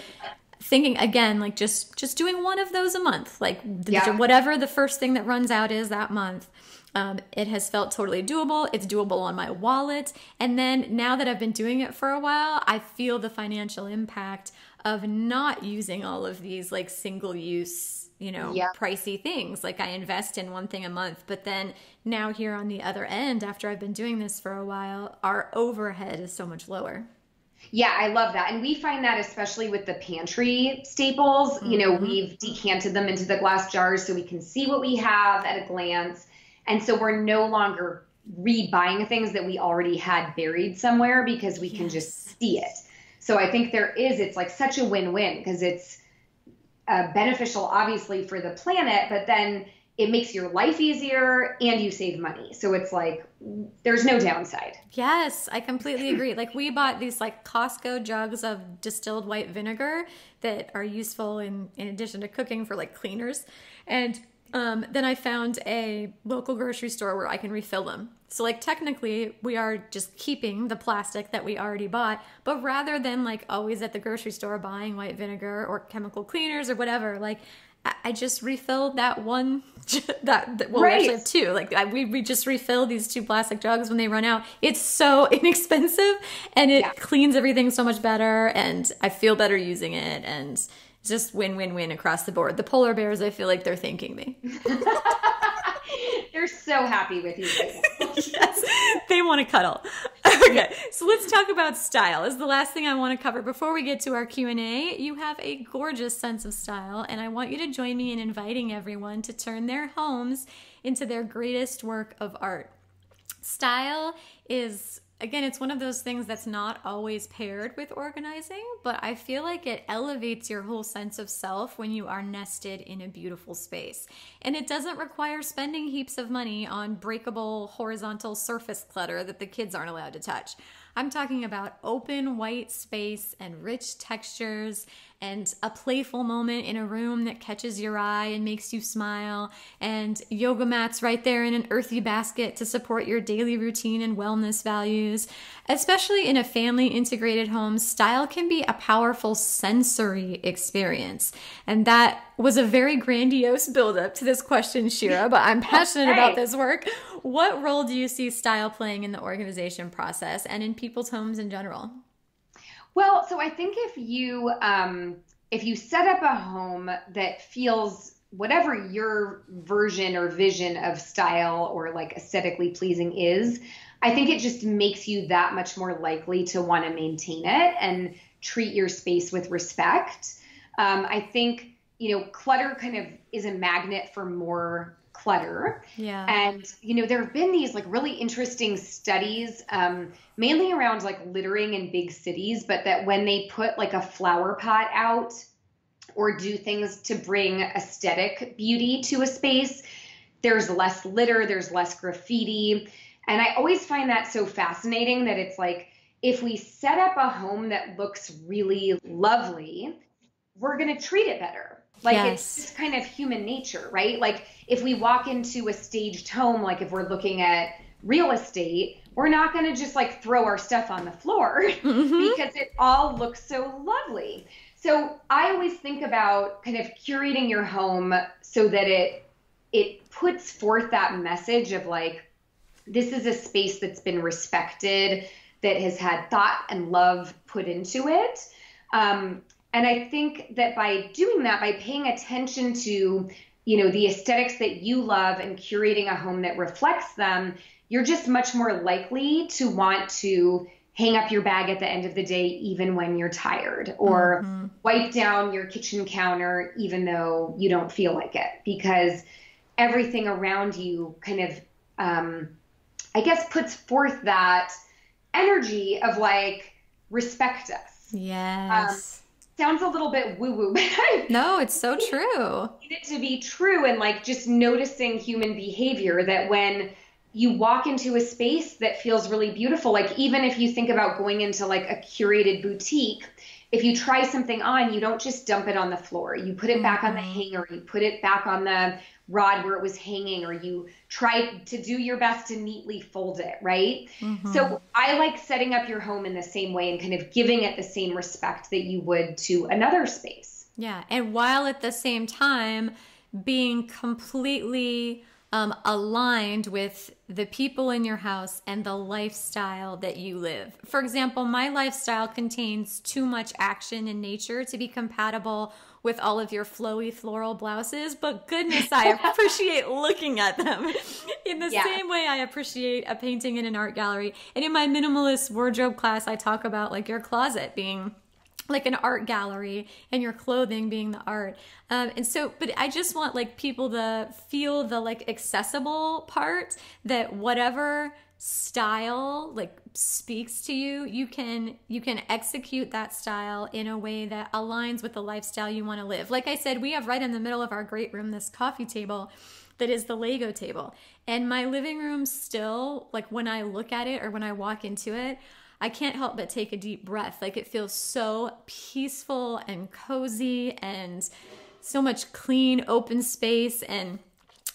thinking again, like just, just doing one of those a month, like yeah. whatever the first thing that runs out is that month. Um, it has felt totally doable. It's doable on my wallet. And then now that I've been doing it for a while, I feel the financial impact of not using all of these like single use, you know, yeah. pricey things. Like I invest in one thing a month, but then now here on the other end, after I've been doing this for a while, our overhead is so much lower. Yeah, I love that. And we find that especially with the pantry staples, mm-hmm. you know, we've decanted them into the glass jars so we can see what we have at a glance. And so we're no longer rebuying things that we already had buried somewhere because we yes. can just see it. So I think there is, it's like such a win-win because it's uh, beneficial obviously for the planet, but then it makes your life easier and you save money. So it's like, there's no downside. Yes, I completely agree. Like we bought these like Costco jugs of distilled white vinegar that are useful in, in addition to cooking for like cleaners. And Um, then I found a local grocery store where I can refill them. So like technically we are just keeping the plastic that we already bought, but rather than like always at the grocery store buying white vinegar or chemical cleaners or whatever, like I just refilled that one, that, that well, right. we actually have two. Like I, we, we just refill these two plastic jugs when they run out. It's so inexpensive and it yeah. cleans everything so much better and I feel better using it and just win, win, win across the board. The polar bears, I feel like they're thanking me. They're so happy with you. Yes, they want to cuddle. Okay, so let's talk about style. This is the last thing I want to cover before we get to our Q and A. You have a gorgeous sense of style, and I want you to join me in inviting everyone to turn their homes into their greatest work of art. Style is again, it's one of those things that's not always paired with organizing, but I feel like it elevates your whole sense of self when you are nested in a beautiful space. And it doesn't require spending heaps of money on breakable horizontal surface clutter that the kids aren't allowed to touch. I'm talking about open white space and rich textures and a playful moment in a room that catches your eye and makes you smile, and yoga mats right there in an earthy basket to support your daily routine and wellness values. Especially in a family integrated home, style can be a powerful sensory experience. And that was a very grandiose buildup to this question, Shira, but I'm passionate hey. about this work. What role do you see style playing in the organization process and in people's homes in general? Well, so I think if you um, if you set up a home that feels whatever your version or vision of style or like aesthetically pleasing is, I think it just makes you that much more likely to want to maintain it and treat your space with respect. Um, I think, you know, clutter kind of is a magnet for more clutter. Yeah. And, you know, there have been these like really interesting studies, um, mainly around like littering in big cities, but that when they put like a flower pot out or do things to bring aesthetic beauty to a space, there's less litter, there's less graffiti. And I always find that so fascinating that it's like, if we set up a home that looks really lovely, we're going to treat it better. Like yes. It's just kind of human nature, right? Like if we walk into a staged home, like if we're looking at real estate, we're not going to just like throw our stuff on the floor mm-hmm. because it all looks so lovely. So I always think about kind of curating your home so that it, it puts forth that message of like, this is a space that's been respected, that has had thought and love put into it. Um, And I think that by doing that, by paying attention to, you know, the aesthetics that you love and curating a home that reflects them, you're just much more likely to want to hang up your bag at the end of the day, even when you're tired, or mm-hmm. wipe down your kitchen counter, even though you don't feel like it, because everything around you kind of, um, I guess, puts forth that energy of like, respect us. Yes. Um, sounds a little bit woo-woo, but no, it's so true. It to be true, and like just noticing human behavior that when you walk into a space that feels really beautiful, like even if you think about going into like a curated boutique, if you try something on, you don't just dump it on the floor. You put it back on the hanger, you put it back on the rod where it was hanging, or you try to do your best to neatly fold it, right? Mm-hmm. So I like setting up your home in the same way and kind of giving it the same respect that you would to another space. Yeah, and while at the same time being completely um, aligned with the people in your house and the lifestyle that you live. For example, my lifestyle contains too much action in nature to be compatible with all of your flowy floral blouses, but goodness, I appreciate looking at them in the yeah. same way I appreciate a painting in an art gallery. And in my minimalist wardrobe class, I talk about like your closet being like an art gallery and your clothing being the art. Um, and so, but I just want like people to feel the like accessible part, that whatever style like speaks to you, you can you can execute that style in a way that aligns with the lifestyle you want to live. Like I said, we have right in the middle of our great room this coffee table that is the Lego table. And my living room still, like when I look at it or when I walk into it, I can't help but take a deep breath. Like it feels so peaceful and cozy and so much clean open space, and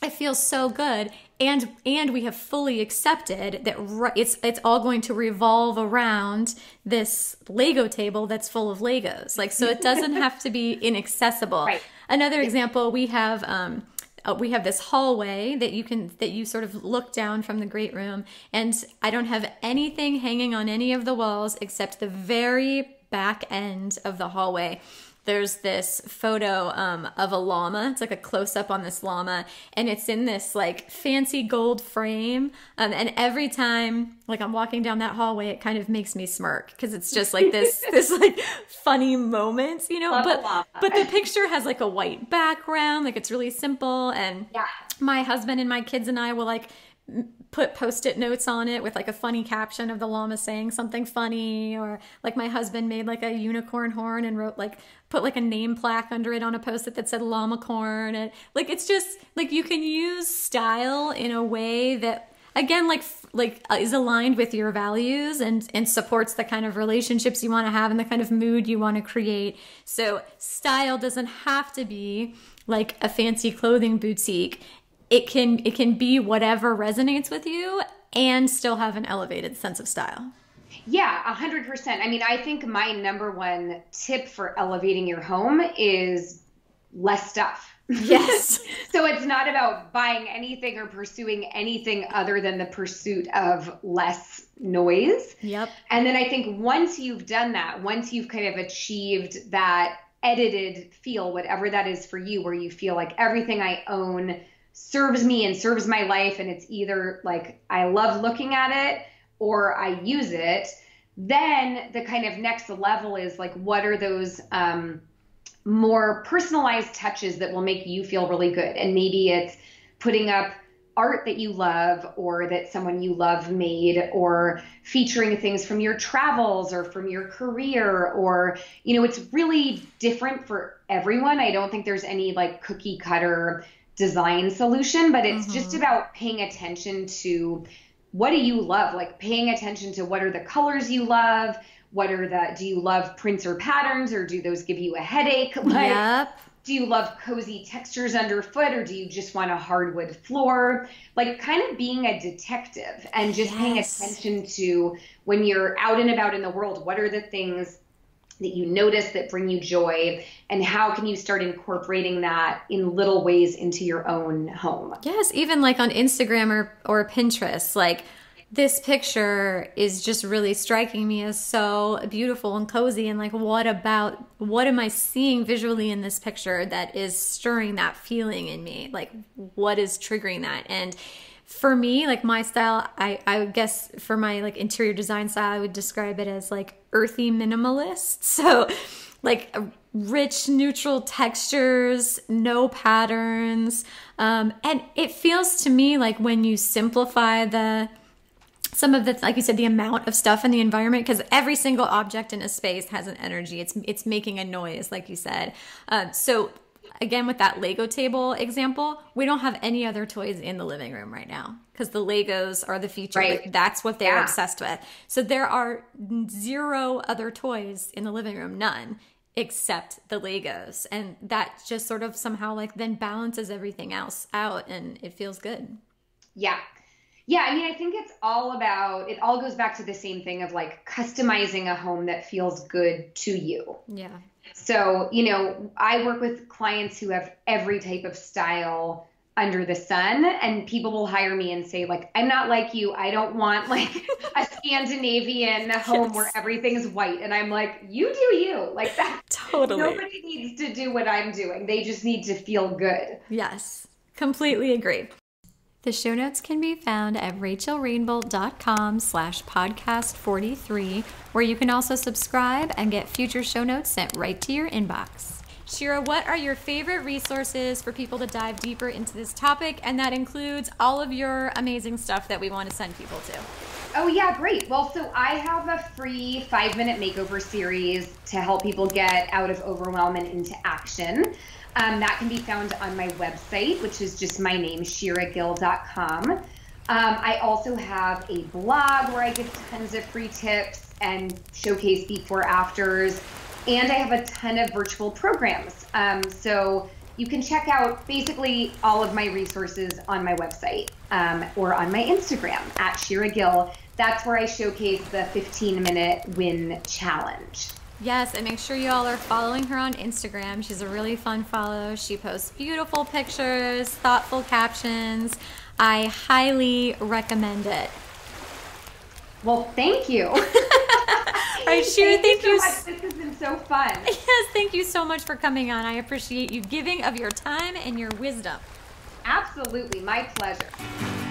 it feels so good. And and we have fully accepted that it's it's all going to revolve around this Lego table that's full of Legos. Like, so it doesn't have to be inaccessible. Right. Another example, we have um, uh, we have this hallway that you can that you sort of look down from the great room, and I don't have anything hanging on any of the walls except the very back end of the hallway. There's this photo um, of a llama. It's like a close-up on this llama, and it's in this like fancy gold frame. Um, and every time like I'm walking down that hallway, it kind of makes me smirk because it's just like this this like funny moment, you know. Love but llama. But the picture has like a white background, like it's really simple. And yeah. my husband and my kids and I will like put post-it notes on it with like a funny caption of the llama saying something funny, or like my husband made like a unicorn horn and wrote like, put like a name plaque under it on a post-it that said llama corn. And like, it's just like, you can use style in a way that again, like, like uh, is aligned with your values and, and supports the kind of relationships you want to have and the kind of mood you want to create. So style doesn't have to be like a fancy clothing boutique. It can, it can be whatever resonates with you and still have an elevated sense of style. Yeah, a hundred percent. I mean, I think my number one tip for elevating your home is less stuff. Yes. So it's not about buying anything or pursuing anything other than the pursuit of less noise. Yep. And then I think once you've done that, once you've kind of achieved that edited feel, whatever that is for you, where you feel like everything I own serves me and serves my life, and it's either like I love looking at it or I use it, then the kind of next level is like, what are those um more personalized touches that will make you feel really good? And maybe it's putting up art that you love or that someone you love made, or featuring things from your travels or from your career, or, you know, it's really different for everyone. I don't think there's any like cookie cutter design solution, but it's mm-hmm. just about paying attention to what do you love, like paying attention to what are the colors you love. What are the, do you love prints or patterns, or do those give you a headache? Like, yep. Do you love cozy textures underfoot, or do you just want a hardwood floor? Like kind of being a detective and just yes. paying attention to when you're out and about in the world, what are the things that you notice that bring you joy, and how can you start incorporating that in little ways into your own home? Yes. Even like on Instagram or, or Pinterest, like, this picture is just really striking me as so beautiful and cozy. And like, what about, what am I seeing visually in this picture that is stirring that feeling in me? Like, what is triggering that? And for me, like my style, I, I would guess for my like interior design style, I would describe it as like earthy minimalist. So like rich, neutral textures, no patterns. Um, and it feels to me like when you simplify the, some of the, like you said, the amount of stuff in the environment, because every single object in a space has an energy. It's it's making a noise, like you said. Um, so again, with that Lego table example, we don't have any other toys in the living room right now because the Legos are the feature. Right. Like, that's what they're yeah. obsessed with. So there are zero other toys in the living room, none, except the Legos. And that just sort of somehow like then balances everything else out, and it feels good. Yeah. Yeah, I mean, I think it's all about, it all goes back to the same thing of like customizing a home that feels good to you. Yeah. So, you know, I work with clients who have every type of style under the sun, and people will hire me and say like, I'm not like you. I don't want like a Scandinavian home yes. where everything's white. And I'm like, you do you. Like that. Totally. Nobody needs to do what I'm doing. They just need to feel good. Yes, completely agree. The show notes can be found at rachelrainbolt.com slash podcast 43, where you can also subscribe and get future show notes sent right to your inbox. Shira, what are your favorite resources for people to dive deeper into this topic? And that includes all of your amazing stuff that we want to send people to. Oh yeah, great. Well, so I have a free five-minute makeover series to help people get out of overwhelm and into action. Um, that can be found on my website, which is just my name, shira gill dot com. Um, I also have a blog where I give tons of free tips and showcase before afters. And I have a ton of virtual programs. Um, so you can check out basically all of my resources on my website um, or on my Instagram at Shira Gill. That's where I showcase the fifteen minute win challenge. Yes, and make sure you all are following her on Instagram. She's a really fun follow. She posts beautiful pictures, thoughtful captions. I highly recommend it. Well, thank you. All right, Shira, thank, thank you so much. This has been so fun. Yes, thank you so much for coming on. I appreciate you giving of your time and your wisdom. Absolutely, my pleasure.